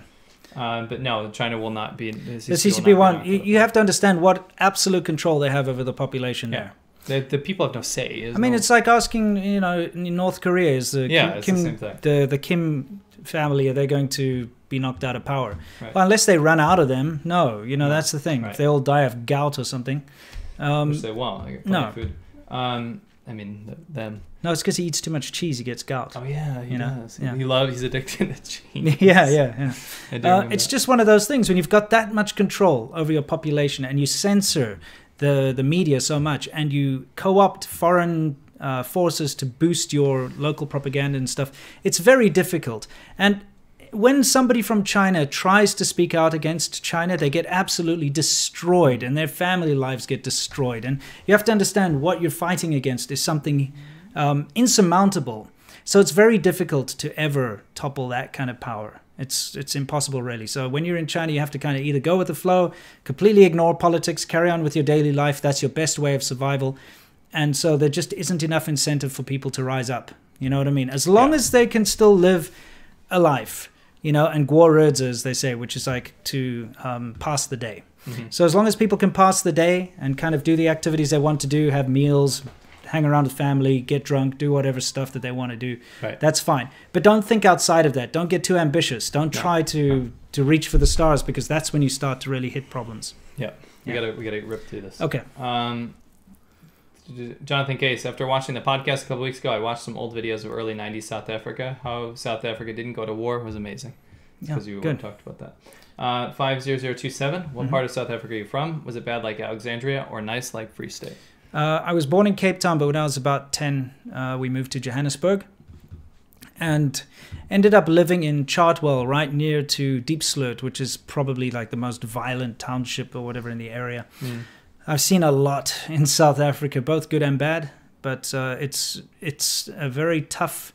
Uh, but no, China will not be. The C C P, the C C P one. You, you have to understand what absolute control they have over the population yeah. there. The, the people have no say. There's I mean, no... it's like asking, you know, in North Korea, is the yeah, Kim, it's the, same thing. the the Kim family, are they going to be knocked out of power? Right. Well, unless they run out of them, no. You know, no. that's the thing. Right. If they all die of gout or something, um, which they won't. I get plenty no. of food. Um, I mean, them. No, it's because he eats too much cheese. He gets gout. Oh yeah, he you does. Know? Yeah. He loves. He's addicted to cheese. yeah, yeah, yeah. Uh, it's that. just one of those things when you've got that much control over your population and you censor the the media so much, and you co-opt foreign uh, forces to boost your local propaganda and stuff, it's very difficult. And when somebody from China tries to speak out against China, they get absolutely destroyed, and their family lives get destroyed. And you have to understand what you're fighting against is something um, insurmountable. So it's very difficult to ever topple that kind of power. It's it's impossible, really. So when you're in China, you have to kind of either go with the flow, completely ignore politics, carry on with your daily life. That's your best way of survival. And so there just isn't enough incentive for people to rise up. You know what I mean? As long yeah. as they can still live alive, you know, and guo, as they say, which is like to um, pass the day. Mm-hmm. So as long as people can pass the day and kind of do the activities they want to do, have meals, hang around with family, get drunk, do whatever stuff that they want to do, right, that's fine. But don't think outside of that. Don't get too ambitious. Don't no. try to no. to reach for the stars, because that's when you start to really hit problems. Yeah, we yeah. gotta we gotta rip through this. Okay. Um, Jonathan Case, after watching the podcast a couple weeks ago, I watched some old videos of early nineties South Africa. How South Africa didn't go to war was amazing. Because yeah, you talked about that. Uh, five zero zero two seven, what mm-hmm. part of South Africa are you from? Was it bad like Alexandria or nice like Free State? Uh, I was born in Cape Town, but when I was about ten, uh, we moved to Johannesburg and ended up living in Chartwell, right near to Diepsloot, which is probably like the most violent township or whatever in the area. Mm. I've seen a lot in South Africa, both good and bad, but uh, it's, it's a very tough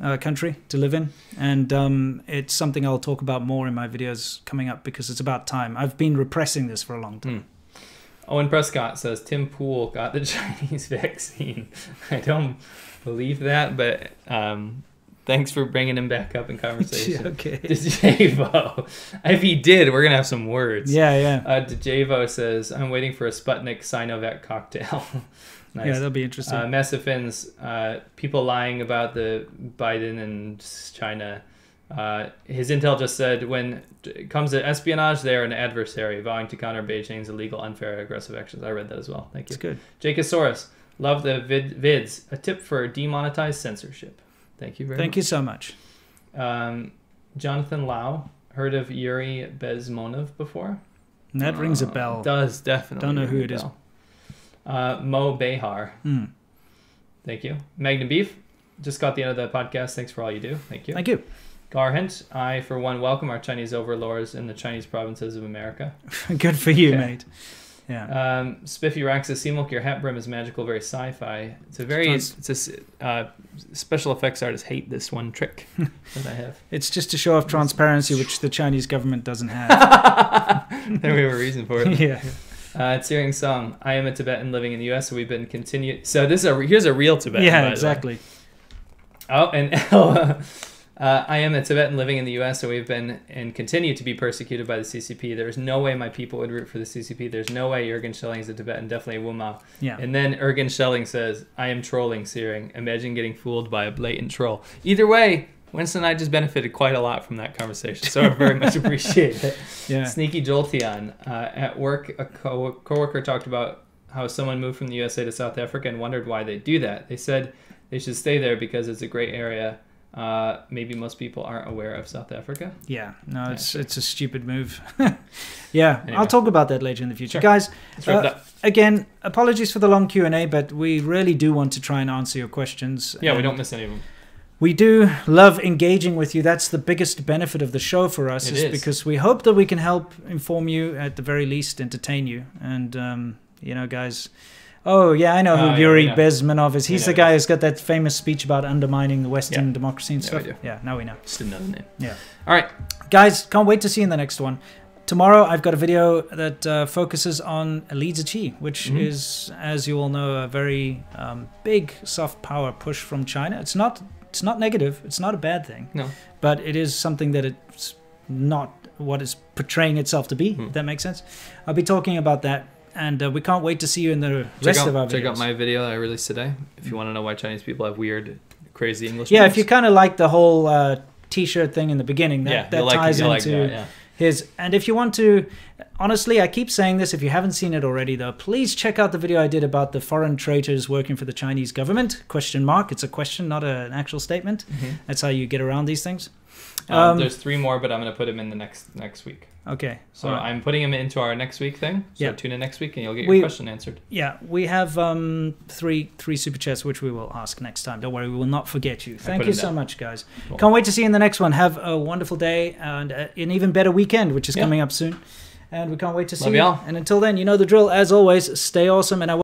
uh, country to live in, and um, it's something I'll talk about more in my videos coming up, because it's about time. I've been repressing this for a long time. Mm. Owen Prescott says, Tim Pool got the Chinese vaccine. I don't believe that, but um, thanks for bringing him back up in conversation. Okay. DeJavo, if he did, we're going to have some words. Yeah, yeah. Uh, DeJavo says, I'm waiting for a Sputnik Sinovac cocktail. Nice. Yeah, that'll be interesting. Uh, Messifins, uh, people lying about the Biden and China. Uh, his intel just said, when it comes to espionage, they are an adversary, vowing to counter Beijing's illegal, unfair, aggressive actions. I read that as well. Thank you. It's good. Jacosaurus, love the vid vids. A tip for demonetized censorship. Thank you very Thank much. Thank you so much. Um, Jonathan Lau, heard of Yuri Bezmonov before? And that uh, rings a bell. Does, definitely. Don't know who it is. Uh, Mo Behar. Mm. Thank you. Magnum Beef, just got the end of the podcast. Thanks for all you do. Thank you. Thank you. Garhent, I, for one, welcome our Chinese overlords in the Chinese provinces of America. Good for you, okay. mate. Yeah. Um, Spiffy Raxa, Seamilk, your hat brim is magical, very sci-fi. It's a very, it's, it's a, uh, special effects artists hate this one trick that I have. It's just to show off transparency, which the Chinese government doesn't have. There we have a reason for it. Yeah. Uh, Tsering Song, I am a Tibetan living in the U S, so we've been continued. So this is a, here's a real Tibetan. Yeah, by exactly. The way. Oh, and Uh, I am a Tibetan living in the U S, so we've been and continue to be persecuted by the C C P. There's no way my people would root for the C C P. There's no way Jürgen Schelling is a Tibetan, definitely a Wuma. Yeah. And then Jürgen Schelling says, I am trolling, Searing. Imagine getting fooled by a blatant troll. Either way, Winston and I just benefited quite a lot from that conversation, so I very much appreciate it. Yeah. Sneaky Jolteon. Uh, at work, a co coworker talked about how someone moved from the U S A to South Africa and wondered why they do that. They said they should stay there because it's a great area. Uh, maybe most people aren't aware of South Africa. Yeah, no, yeah, it's sure. it's a stupid move. Yeah, anyway. I'll talk about that later in the future. Sure. Guys, uh, again, apologies for the long Q and A, but we really do want to try and answer your questions. Yeah, we don't miss any of them. We do love engaging with you. That's the biggest benefit of the show for us, is, is because we hope that we can help inform you, at the very least, entertain you. And, um, you know, guys... Oh, yeah, I know who uh, Yuri yeah, Bezmenov is. He's the guy who's got that famous speech about undermining the Western yeah. democracy and stuff. Now yeah, now we know. Just another name. Yeah. All right. Guys, can't wait to see you in the next one. Tomorrow, I've got a video that uh, focuses on Li Ziqi, which mm-hmm. is, as you all know, a very um, big soft power push from China. It's not, it's not negative. It's not a bad thing. No. But it is something that it's not what it's portraying itself to be, mm. if that makes sense. I'll be talking about that. And uh, we can't wait to see you in the check rest out, of our videos. Check out my video that I released today if you want to know why Chinese people have weird, crazy English Yeah, names. If you kind of like the whole uh, T-shirt thing in the beginning, that, yeah, that like, ties into like that, yeah. his. And if you want to, honestly, I keep saying this, if you haven't seen it already, though, please check out the video I did about the foreign traitors working for the Chinese government, question mark. It's a question, not a, an actual statement. Mm-hmm. That's how you get around these things. Um, um, there's three more, but I'm going to put them in the next next week. Okay. So right. I'm putting them into our next week thing. So yeah. tune in next week and you'll get your we, question answered. Yeah, we have um, three three super chats, which we will ask next time. Don't worry, we will not forget you. Thank you so down. much, guys. Cool. Can't wait to see you in the next one. Have a wonderful day and a, an even better weekend, which is yeah. coming up soon. And we can't wait to see Love you. All. And until then, you know the drill. As always, stay awesome. And I